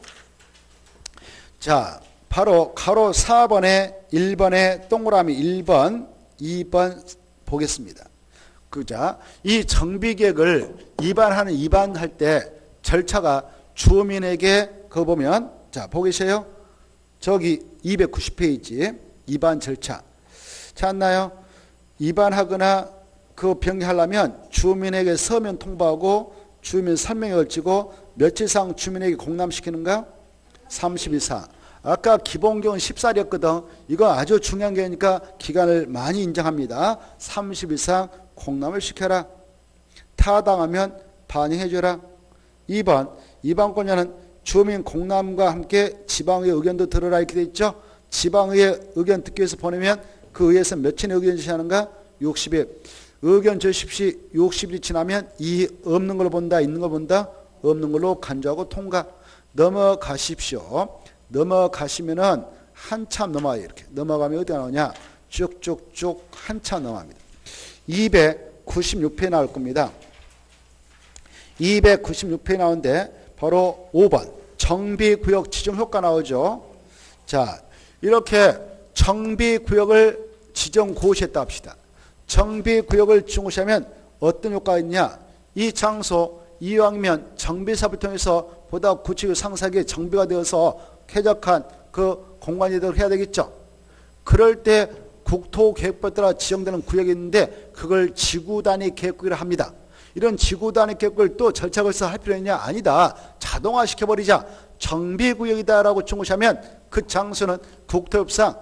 자 바로 가로 4번에 1번에 동그라미 1번 2번 보겠습니다. 그자 이 정비계획을 위반할 때 절차가 주민에게 그거 보면 자 보고 계세요? 저기 290페이지 위반 절차 찾나요? 위반하거나 그 변경하려면 주민에게 서면 통보하고 주민 설명에 걸치고 며칠 이상 주민에게 공람시키는가? 30일 이상. 아까 기본경은 14일이었거든. 이거 아주 중요한 게니까 기간을 많이 인정합니다. 30일 이상 공람을 시켜라. 타당하면 반영해줘라. 2번 위반권자는 주민 공람과 함께 지방의 의견도 들어라 이렇게 돼 있죠. 지방의 의견 듣기 위해서 보내면 그 의회에서 며칠의 의견 제시하는가? 60일. 의견 제시 시 60일이 지나면 이 없는 걸로 본다 있는 걸 본다 없는 걸로 간주하고 통과. 넘어가십시오. 넘어가시면은 한참 넘어요. 이렇게 넘어가면 어디가 나오냐? 쭉쭉쭉 한참 넘어갑니다. 296페이지 나올 겁니다. 296페이지 나오는데 바로 5번 정비구역 지정효과 나오죠. 자 이렇게 정비구역을 지정고시했다 합시다. 정비구역을 지정고시하면 어떤 효과가 있냐. 이 장소 이왕이면 정비사업을 통해서 보다 구체적으로 상세하게 정비가 되어서 쾌적한 그 공간이 되도록 해야 되겠죠. 그럴 때 국토계획법에 따라 지정되는 구역이 있는데 그걸 지구단위 계획구역이라 합니다. 이런 지구단위 계획구역을 또 절차를 걸쳐서 할 필요 있냐? 아니다. 자동화시켜버리자. 정비구역이다라고 중고시하면 그 장소는 국토협상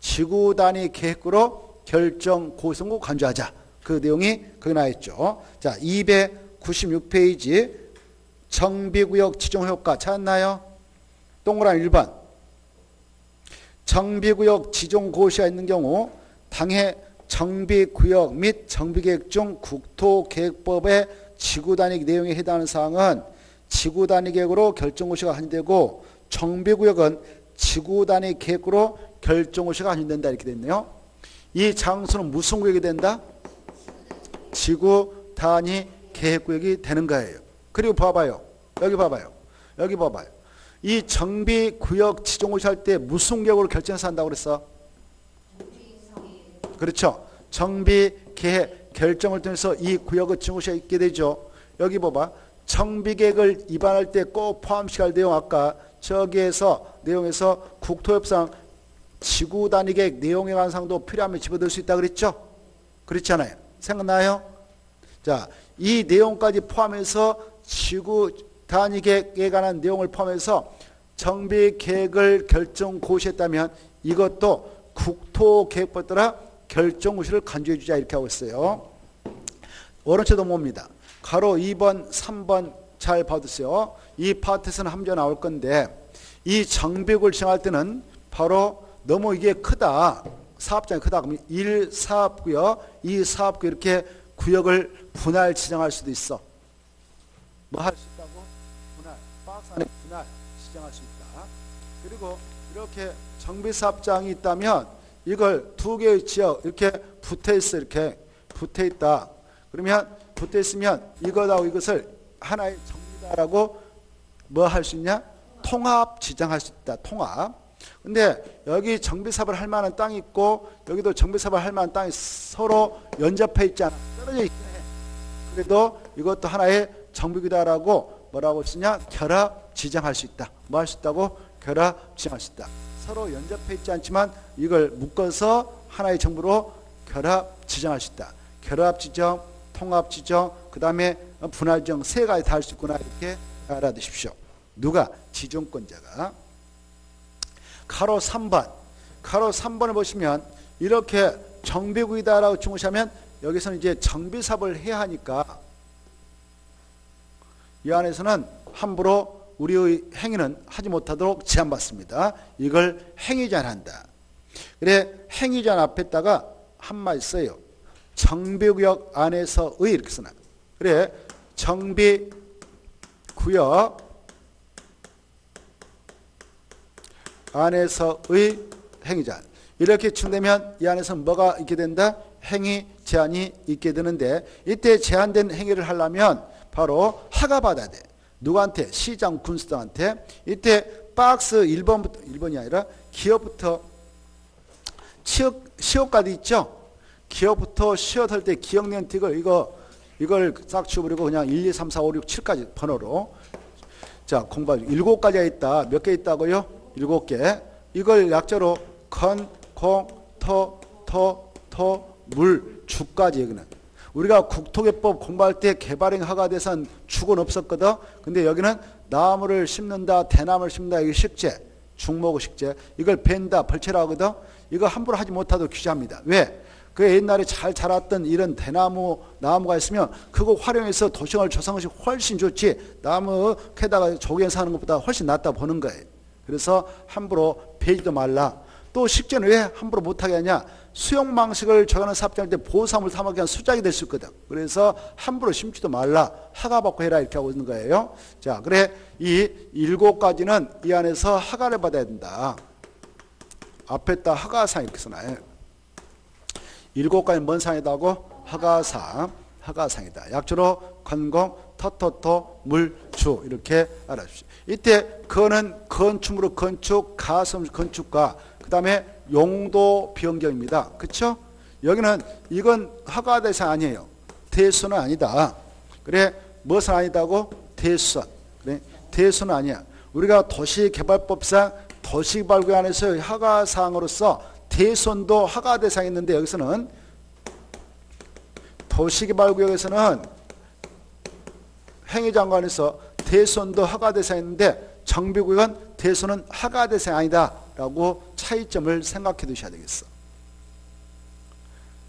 지구단위 계획구로 결정 고성구 간주하자. 그 내용이 거기 나와있죠. 자, 296페이지 정비구역 지정효과 찾았나요? 동그라미 1번. 정비구역 지정고시가 있는 경우 당해 정비구역 및 정비계획 중 국토계획법의 지구단위 내용에 해당하는 사항은 지구단위 계획으로 결정고시가 한정되고 정비구역은 지구단위 계획으로 결정고시가 한정된다 이렇게 됐네요. 이 장소는 무슨 구역이 된다? 지구단위 계획구역이 되는 거예요. 그리고 봐봐요. 여기 봐봐요. 여기 봐봐요. 이 정비구역 지정고시 할 때 무슨 계획으로 결정해서 한다고 그랬어? 그렇죠. 정비계획 결정을 통해서 이 구역의 지정고시가 있게 되죠. 여기 봐봐. 정비계획을 위반할 때 꼭 포함시켜야 할 내용 아까 저기에서 내용에서 국토협상 지구단위 계획 내용에 관한 사항도 필요하면 집어들 수 있다 그랬죠. 그렇잖아요. 생각나요? 자, 이 내용까지 포함해서 지구단위 계획에 관한 내용을 포함해서 정비계획을 결정고시했다면 이것도 국토계획법에 따라 결정고시를 간주해 주자 이렇게 하고 있어요. 원어체 넘어옵니다. 가로 2번 3번 잘 봐두세요. 이 파트에서는 함정 나올 건데 이 정비구역을 지정할 때는 바로 너무 이게 크다, 사업장이 크다 그러면 1사업구역, 2사업구역 이렇게 구역을 분할 지정할 수도 있어. 뭐 할 수 있다고? 분할, 박스 안에 분할 지정할 수 있다. 그리고 이렇게 정비사업장이 있다면 이걸 두 개의 지역 이렇게 붙어있어. 이렇게 붙어있다 그러면 붙어있으면 이것하고 이것을 하나의 정비다라고 뭐 할 수 있냐? 통합 지정할 수 있다. 통합. 근데 여기 정비사업을 할 만한 땅이 있고 여기도 정비사업을 할 만한 땅이 서로 연접해 있지 않아. 떨어져 있긴 해. 그래도 이것도 하나의 정비구다라고 뭐라고 쓰냐? 결합 지정할 수 있다. 뭐 할 수 있다고? 결합 지정할 수 있다. 서로 연접해 있지 않지만 이걸 묶어서 하나의 정부로 결합 지정할 수 있다. 결합 지정, 통합 지정, 그 다음에 분할 지정 세 가지 다 할 수 있구나 이렇게 알아두십시오. 누가? 지정권자가. 가로 3번. 가로 3번을 보시면 이렇게 정비구이다라고 중시하면 여기서는 이제 정비사업을 해야 하니까 이 안에서는 함부로 우리의 행위는 하지 못하도록 제한받습니다. 이걸 행위제한한다. 그래 행위제한 앞에다가 한마디 써요. 정비구역 안에서의 이렇게 쓰나. 그래 정비구역 안에서의 행위제한 이렇게 충되면 이 안에서 뭐가 있게 된다? 행위 제한이 있게 되는데 이때 제한된 행위를 하려면 바로 허가받아야 돼. 누구한테? 시장 군수당한테. 이때 박스 1번부터 1번이 아니라 기업부터 시옷까지 있죠. 기업부터 시옷 할 때 기억낸 틱을 이걸 싹 지워버리고 그냥 1, 2, 3, 4, 5, 6, 7까지 번호로 자 공부하죠. 7가지가 있다. 몇 개 있다고요? 7개. 이걸 약자로 건, 공, 토, 물, 주까지 여기는. 우리가 국토개법 공부할 때 개발행 허가대상 주건 없었거든. 근데 여기는 나무를 심는다, 대나무를 심는다, 이게 식재, 중목의 식재. 이걸 벤다, 벌채라 하거든. 이거 함부로 하지 못하도록 규제합니다. 왜? 그 옛날에 잘 자랐던 이런 대나무, 나무가 있으면 그거 활용해서 도시형을 조성하는 것이 훨씬 좋지. 나무 캐다가 조경에 사는 것보다 훨씬 낫다 보는 거예요. 그래서 함부로 베지도 말라. 또 식재는 왜 함부로 못하게 하냐? 수용 방식을 적용하는 사업장일 때 보호사물 삼아 그냥 수작이 될 수 있거든. 그래서 함부로 심지도 말라. 허가받고 해라 이렇게 하고 있는 거예요. 자, 그래 이 7가지는 이 안에서 허가를 받아야 된다. 앞에다 허가사항 이렇게 써놔요. 7가지는 뭔 사항이다고? 허가사항, 허가사항이다. 약초로 건공, 터토토, 물, 주 이렇게 알아주십시오. 이때 건은 건축으로 건축, 가슴 건축과 그 다음에 용도 변경입니다. 그렇죠? 여기는 이건 허가 대상 아니에요. 대수는 아니다. 그래 무엇은 아니다고? 대수선. 그래 대수는 아니야. 우리가 도시개발법상 도시개발구역 안에서 허가 사항으로서 대수선도 허가 대상이 있는데 여기서는 도시개발구역에서는 행위장관에서 대수선도 허가 대상이 있는데 정비구역은 대수는 허가 대상이 아니다. 라고 차이점을 생각해 두셔야 되겠어.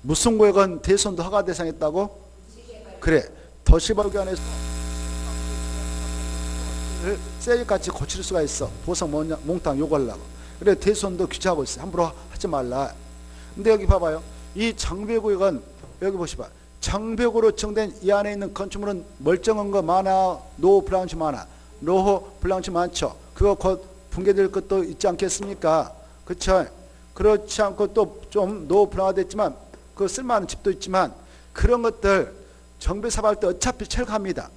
무슨 구역은 대수선도 허가 대상했다고? 그래. 도시발견에서 세일같이 고칠 수가 있어. 보상 몽땅 요구하려고. 그래 대수선도 규제하고 있어. 함부로 하지 말라. 근데 여기 봐봐요. 이 정비구역은 여기 보시봐. 정비구역으로 정된 이 안에 있는 건축물은 멀쩡한 거 많아. 노후 불량치 많아. 노후 불량치 많죠. 그거 곧 붕괴될 것도 있지 않겠습니까? 그렇죠? 그렇지 않고 또 좀 노후 불황화됐지만 그 쓸만한 집도 있지만 그런 것들 정비사업할 때 어차피 철거합니다.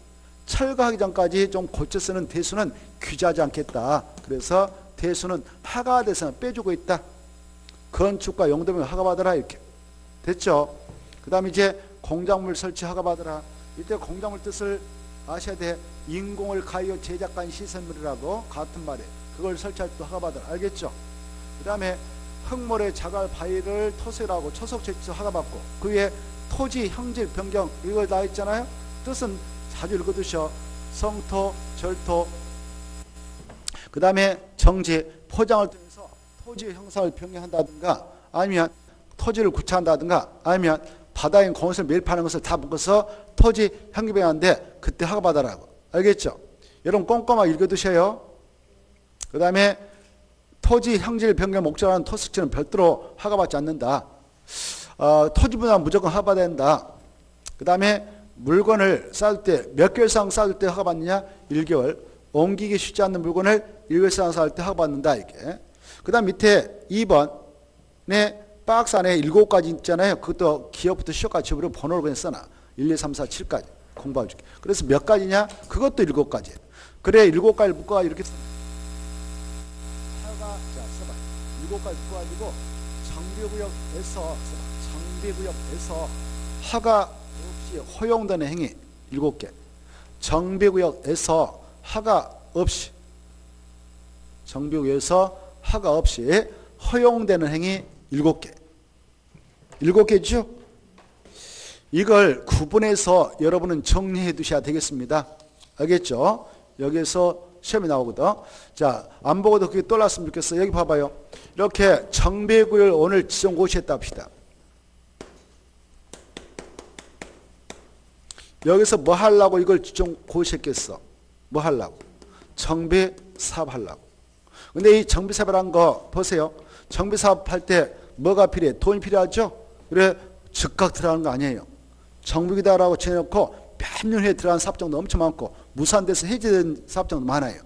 철거하기 전까지 좀 고쳐 쓰는 대수는 규제하지 않겠다. 그래서 대수는 허가 대상을 빼주고 있다. 건축과 용도면 허가받아라 이렇게 됐죠? 그 다음에 이제 공작물 설치 허가받아라. 이때 공작물 뜻을 아셔야 돼. 인공을 가여 제작한 시설물이라고 같은 말에 그걸 설치할 때 허가받아라. 알겠죠? 그 다음에 흙물의 자갈 바위를 토색하고 초석 채취해서 허가받고 그 위에 토지 형질 변경 이거 나와 있잖아요. 뜻은 자주 읽어두셔. 성토, 절토 그 다음에 정지, 포장을 통해서 토지 형상을 변경한다든가 아니면 토지를 구차한다든가 아니면 바다인 공원에서 매입하는 것을 다 묶어서 토지 향유배한데 그때 허가받아라고. 알겠죠? 여러분 꼼꼼하게 읽어두세요. 그 다음에 토지 형질 변경 목적으로 하는 토스지는 별도로 허가받지 않는다. 토지 분할은 무조건 허가받아야 된다. 그 다음에 물건을 쌓을 때 몇 개월 이상 쌓을 때 허가받느냐? 1개월. 옮기기 쉽지 않는 물건을 1개월 이상 쌓을 때 허가받는다. 이게. 그 다음 밑에 2번에 박스 안에 7가지 있잖아요. 그것도 기업부터 시효까지 집으로 번호를 그냥 써놔. 1, 2, 3, 4, 7까지 공부해 줄게. 그래서 몇 가지냐? 그것도 7가지. 그래 7가지를 묶어 이렇게 하가 자 써봐. 7가지 묶어가지고 정비구역에서 정비구역에서 허가 없이 허용되는 행위 7개. 정비구역에서 허가 없이 정비구역에서 허가 없이 허용되는 행위 7개. 7개죠? 이걸 구분해서 여러분은 정리해 두셔야 되겠습니다. 알겠죠? 여기에서 시험이 나오거든. 자, 안 보고도 그게 떠올랐으면 좋겠어. 여기 봐봐요. 이렇게 정비구역을 오늘 지정고시했다 합시다. 여기서 뭐 하려고 이걸 지정고시했겠어? 뭐 하려고? 정비사업 하려고. 근데 이 정비사업이란 거 보세요. 정비사업 할 때 뭐가 필요해? 돈이 필요하죠? 그래 즉각 들어가는 거 아니에요. 정비기다라고 정해놓고 몇 년 후에 들어간 사업장도 엄청 많고 무산돼서 해제된 사업장도 많아요.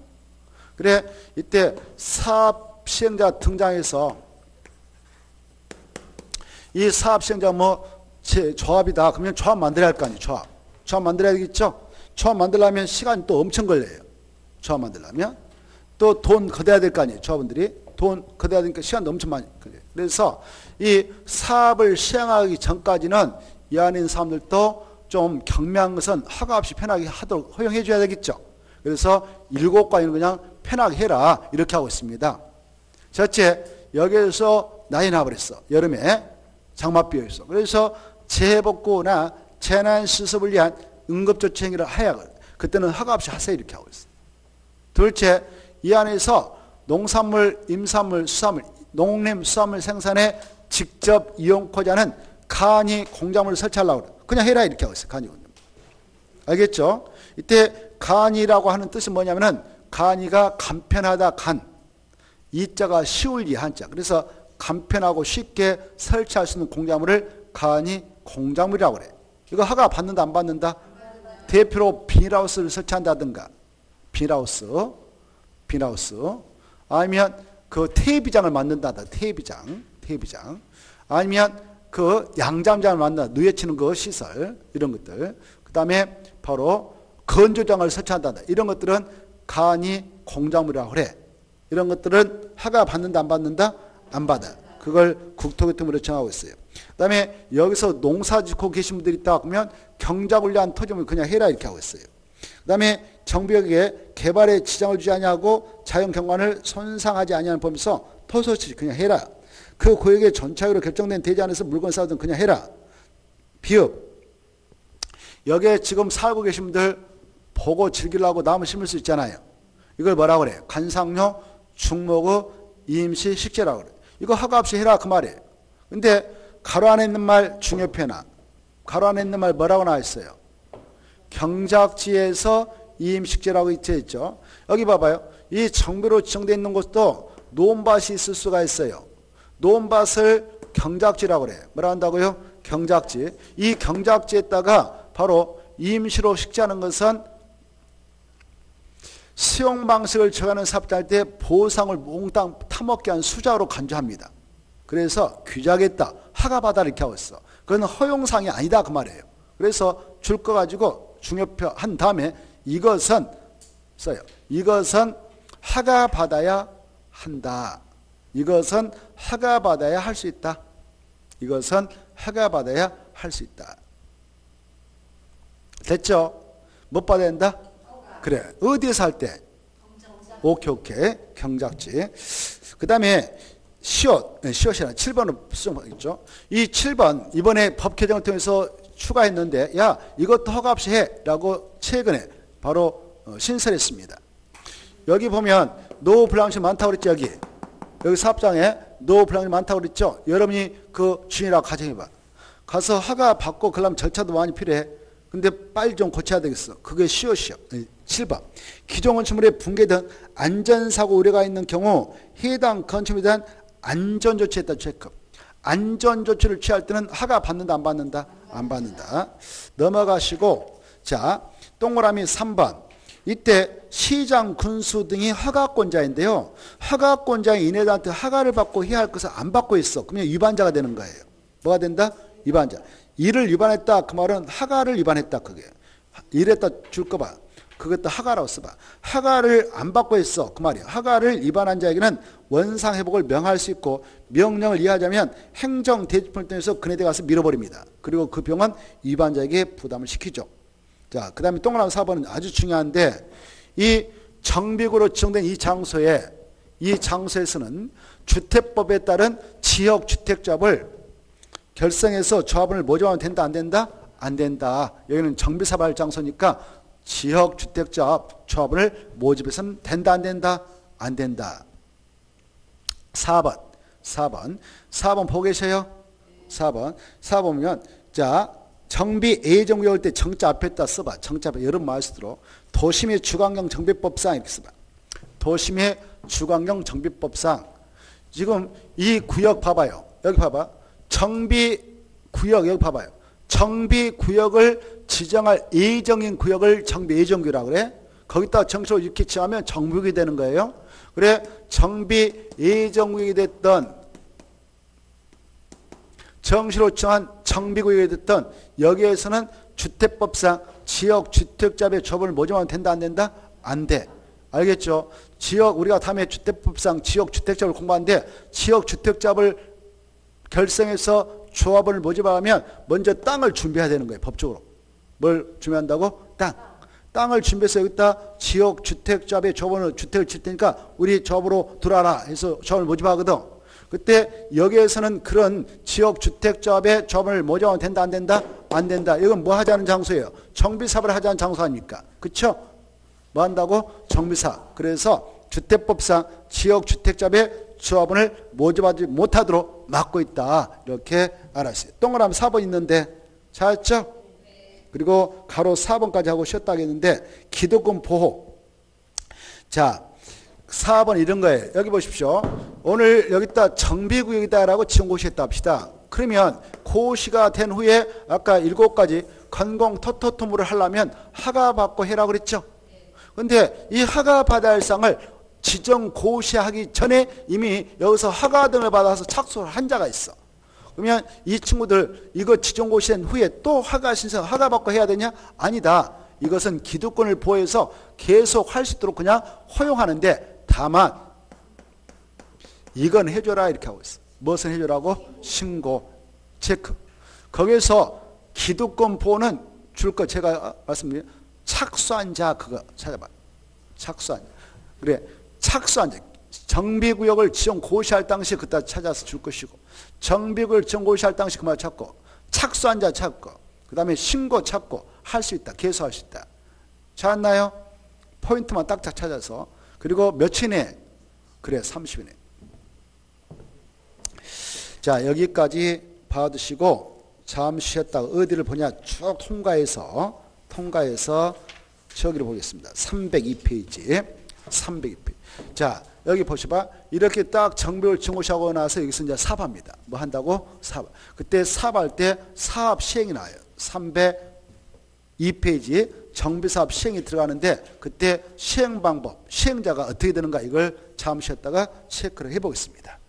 그래 이때 사업 시행자 등장해서 이 사업 시행자 뭐 조합이다. 그러면 조합 만들어야 할 거 아니에요. 조합 만들어야 되겠죠? 조합 만들려면 시간이 또 엄청 걸려요. 조합 만들려면 또 돈 거둬야 될 거 아니에요. 조합원들이. 돈 거둬야 되니까 시간도 엄청 많이 걸려요. 그래서 이 사업을 시행하기 전까지는 이 안에 있는 사람들도 좀 경미한 것은 허가 없이 편하게 하도록 허용해 줘야 되겠죠. 그래서 7가지는 그냥 편하게 해라 이렇게 하고 있습니다. 첫째 여기에서 난이 나버렸어. 여름에 장맛비어있어. 그래서 재복구나 재난시설을 위한 응급조치 행위를 하야 그때는 허가 없이 하세요 이렇게 하고 있어. 둘째 이 안에서 농산물, 임산물, 수산물, 농림, 수산물 생산에 직접 이용코자 하는 간이 공작물을 설치하려고 그래. 그냥 해라 이렇게 하고 있어요. 간이 공작물. 알겠죠? 이때 간이라고 하는 뜻이 뭐냐면은 간이가 간편하다 간. 이자가 쉬울 이 한자. 그래서 간편하고 쉽게 설치할 수 있는 공작물을 간이 공작물이라고 그래. 이거 허가 받는다 안 받는다? 대표로 비닐하우스를 설치한다든가. 비닐하우스. 아니면 그 테이비장을 만든다다. 테이비장. 아니면 그 양잠장을 만든다. 누에 치는 그 시설. 이런 것들. 그 다음에 바로 건조장을 설치한다다. 이런 것들은 간이 공작물이라고 그래. 이런 것들은 허가 받는다 안 받는다? 안 받아. 그걸 국토교통부로 정하고 있어요. 그 다음에 여기서 농사 짓고 계신 분들이 있다 그러면 경작을 위한 토지물 그냥 해라 이렇게 하고 있어요. 그 다음에 정비역에 개발에 지장을 주지 아니하고 자연경관을 손상하지 아니하는 범위에서 토소치 그냥 해라. 그 구역의 전차유로 결정된 대지 안에서 물건 쌓든 그냥 해라. 비읍. 여기에 지금 살고 계신 분들 보고 즐기려고 나무 심을 수 있잖아요. 이걸 뭐라고 그래? 관상용 중목의 임시 식재라고 그래. 이거 허가 없이 해라 그 말이에요. 근데 가로 안에 있는 말 중요표현아. 가로 안에 있는 말 뭐라고 나와 있어요? 경작지에서 이임식재라고 있죠. 여기 봐봐요. 이 정비로 지정되어 있는 곳도 논밭이 있을 수가 있어요. 논밭을 경작지라고 그래요. 뭐라 한다고요? 경작지. 이 경작지에다가 바로 임시로 식재하는 것은 수용방식을 정하는 사업자일 때 보상을 몽땅 타먹게 한 수작으로 간주합니다. 그래서 규제하겠다. 허가받아 이렇게 하고 있어. 그건 허용상이 아니다 그 말이에요. 그래서 줄 거 가지고 중요표 한 다음에 이것은 써요. 이것은 허가 받아야 한다. 이것은 허가 받아야 할 수 있다. 이것은 허가 받아야 할 수 있다. 됐죠? 못 받아야 한다? 그래. 어디에서 할 때? 오케이. 경작지. 그 다음에 시옷이나 7번은 수정하겠죠. 이 7번 이번에 법 개정을 통해서 추가했는데 야 이것도 허가 없이 해라고 최근에 바로 신설했습니다. 여기 보면 노 불량식 많다고 그랬지. 여기 여기 사업장에 노후 불량률이 많다고 그랬죠? 여러분이 그 주인이라고 가정해봐. 가서 허가 받고 그러려면 절차도 많이 필요해. 근데 빨리 좀 고쳐야 되겠어. 그게 쉬워. 7번. 기존 건축물에 붕괴된 안전사고 우려가 있는 경우 해당 건축물에 대한 안전조치에 따라 체크. 안전조치를 취할 때는 허가 받는다 안 받는다? 안 받는다. 넘어가시고 자 동그라미 3번. 이때 시장, 군수 등이 허가권자인데요. 허가권자인 얘네들한테 허가를 받고 해야 할 것을 안 받고 있어. 그러면 위반자가 되는 거예요. 뭐가 된다? 위반자. 이를 위반했다. 그 말은 허가를 위반했다. 그게. 이랬다 줄까 봐. 그것도 허가라고 써봐. 허가를 안 받고 있어. 그 말이야. 허가를 위반한 자에게는 원상회복을 명할 수 있고 명령을 이하자면 행정대지법을 통해서 그네들 가서 밀어버립니다. 그리고 그 병은 위반자에게 부담을 시키죠. 자, 그 다음에 동그라미 4번은 아주 중요한데 이 정비구로 지정된 이 장소에서는 주택법에 따른 지역주택조합을 결성해서 조합원을 모집하면 된다 안 된다? 안 된다. 여기는 정비사발 장소니까 지역주택조합 조합원을 모집해서는 된다 안 된다? 안 된다. 4번 보고 계세요? 4번 보면 자 정비 A정 외울 때 정자 앞에다 써봐. 정자 앞에 여름 마스트로 도심의 주관경 정비법상 이렇게 써봐. 도심의 주관경 정비법상 지금 이 구역 봐봐요. 여기 봐봐. 정비구역 여기 봐봐요. 정비구역을 지정할 A정인 구역을 정비 A정규라고 그래. 거기다 정식으로 이렇게 지하면 정비구역이 되는 거예요. 그래 정비 A정구역이 됐던 정시로 정한 정비구역이 됐던 여기에서는 주택법상 지역주택조합의 조합을 모집하면 된다 안 된다? 안 돼. 알겠죠? 지역 우리가 다음에 주택법상 지역주택조합을 공부하는데 지역주택조합을 결성해서 조합을 모집하면 먼저 땅을 준비해야 되는 거예요. 법적으로. 뭘 준비한다고? 땅. 땅을 준비해서 여기다 지역주택조합의 조합을 주택을 칠 테니까 우리 조합으로 들어와라 해서 조합을 모집하거든. 그때 여기에서는 그런 지역주택조합의 조합을 모집하면 된다 안 된다? 안 된다. 이건 뭐 하자는 장소예요? 정비사업을 하자는 장소 아닙니까? 그쵸? 뭐 한다고? 정비사업. 그래서 주택법상 지역주택조합의 조합원을 모집하지 못하도록 막고 있다. 이렇게 알았어요. 동그라미 4번 있는데 잘했죠? 그리고 가로 4번까지 하고 쉬었다 하겠는데 기득권 보호. 자 4번 이런 거예요. 여기 보십시오. 오늘 여기다 정비구역이다라고 지원 고시했다 합시다. 그러면 고시가 된 후에 아까 7가지 건공 토토토물을 하려면 허가받고 해라 그랬죠. 근데 이 허가받아야 할 사항을 지정 고시하기 전에 이미 여기서 허가 등을 받아서 착수를 한 자가 있어. 그러면 이 친구들 이거 지정 고시된 후에 또 허가 신청 허가받고 해야 되냐? 아니다. 이것은 기득권을 보호해서 계속 할 수 있도록 그냥 허용하는데 다만 이건 해줘라 이렇게 하고 있어. 무엇은 해줘라고? 신고, 체크. 거기에서 기득권 보호는 줄 거 제가 말씀드린 착수한 자 그거 찾아봐. 착수한 자. 그래 착수한 자. 정비구역을 지정 고시할 당시 그따 찾아서 줄 것이고 정비구역을 지정 고시할 당시 그만 찾고 착수한 자 찾고 그 다음에 신고 찾고 할 수 있다. 계속 할 수 있다. 찾았나요? 포인트만 딱딱 찾아서. 그리고 며칠이네? 그래 30이네. 자 여기까지 봐두시고 잠시 쉬었다가 어디를 보냐 쭉 통과해서 저기를 보겠습니다. 302페이지. 자 여기 보시봐. 이렇게 딱 정비를 증오시하고 나서 여기서 이제 사업합니다. 뭐 한다고? 사업. 그때 사업할 때 사업 시행이 나와요. 302페이지 정비사업 시행이 들어가는데 그때 시행방법, 시행자가 어떻게 되는가 이걸 잠시 했다가 체크를 해보겠습니다.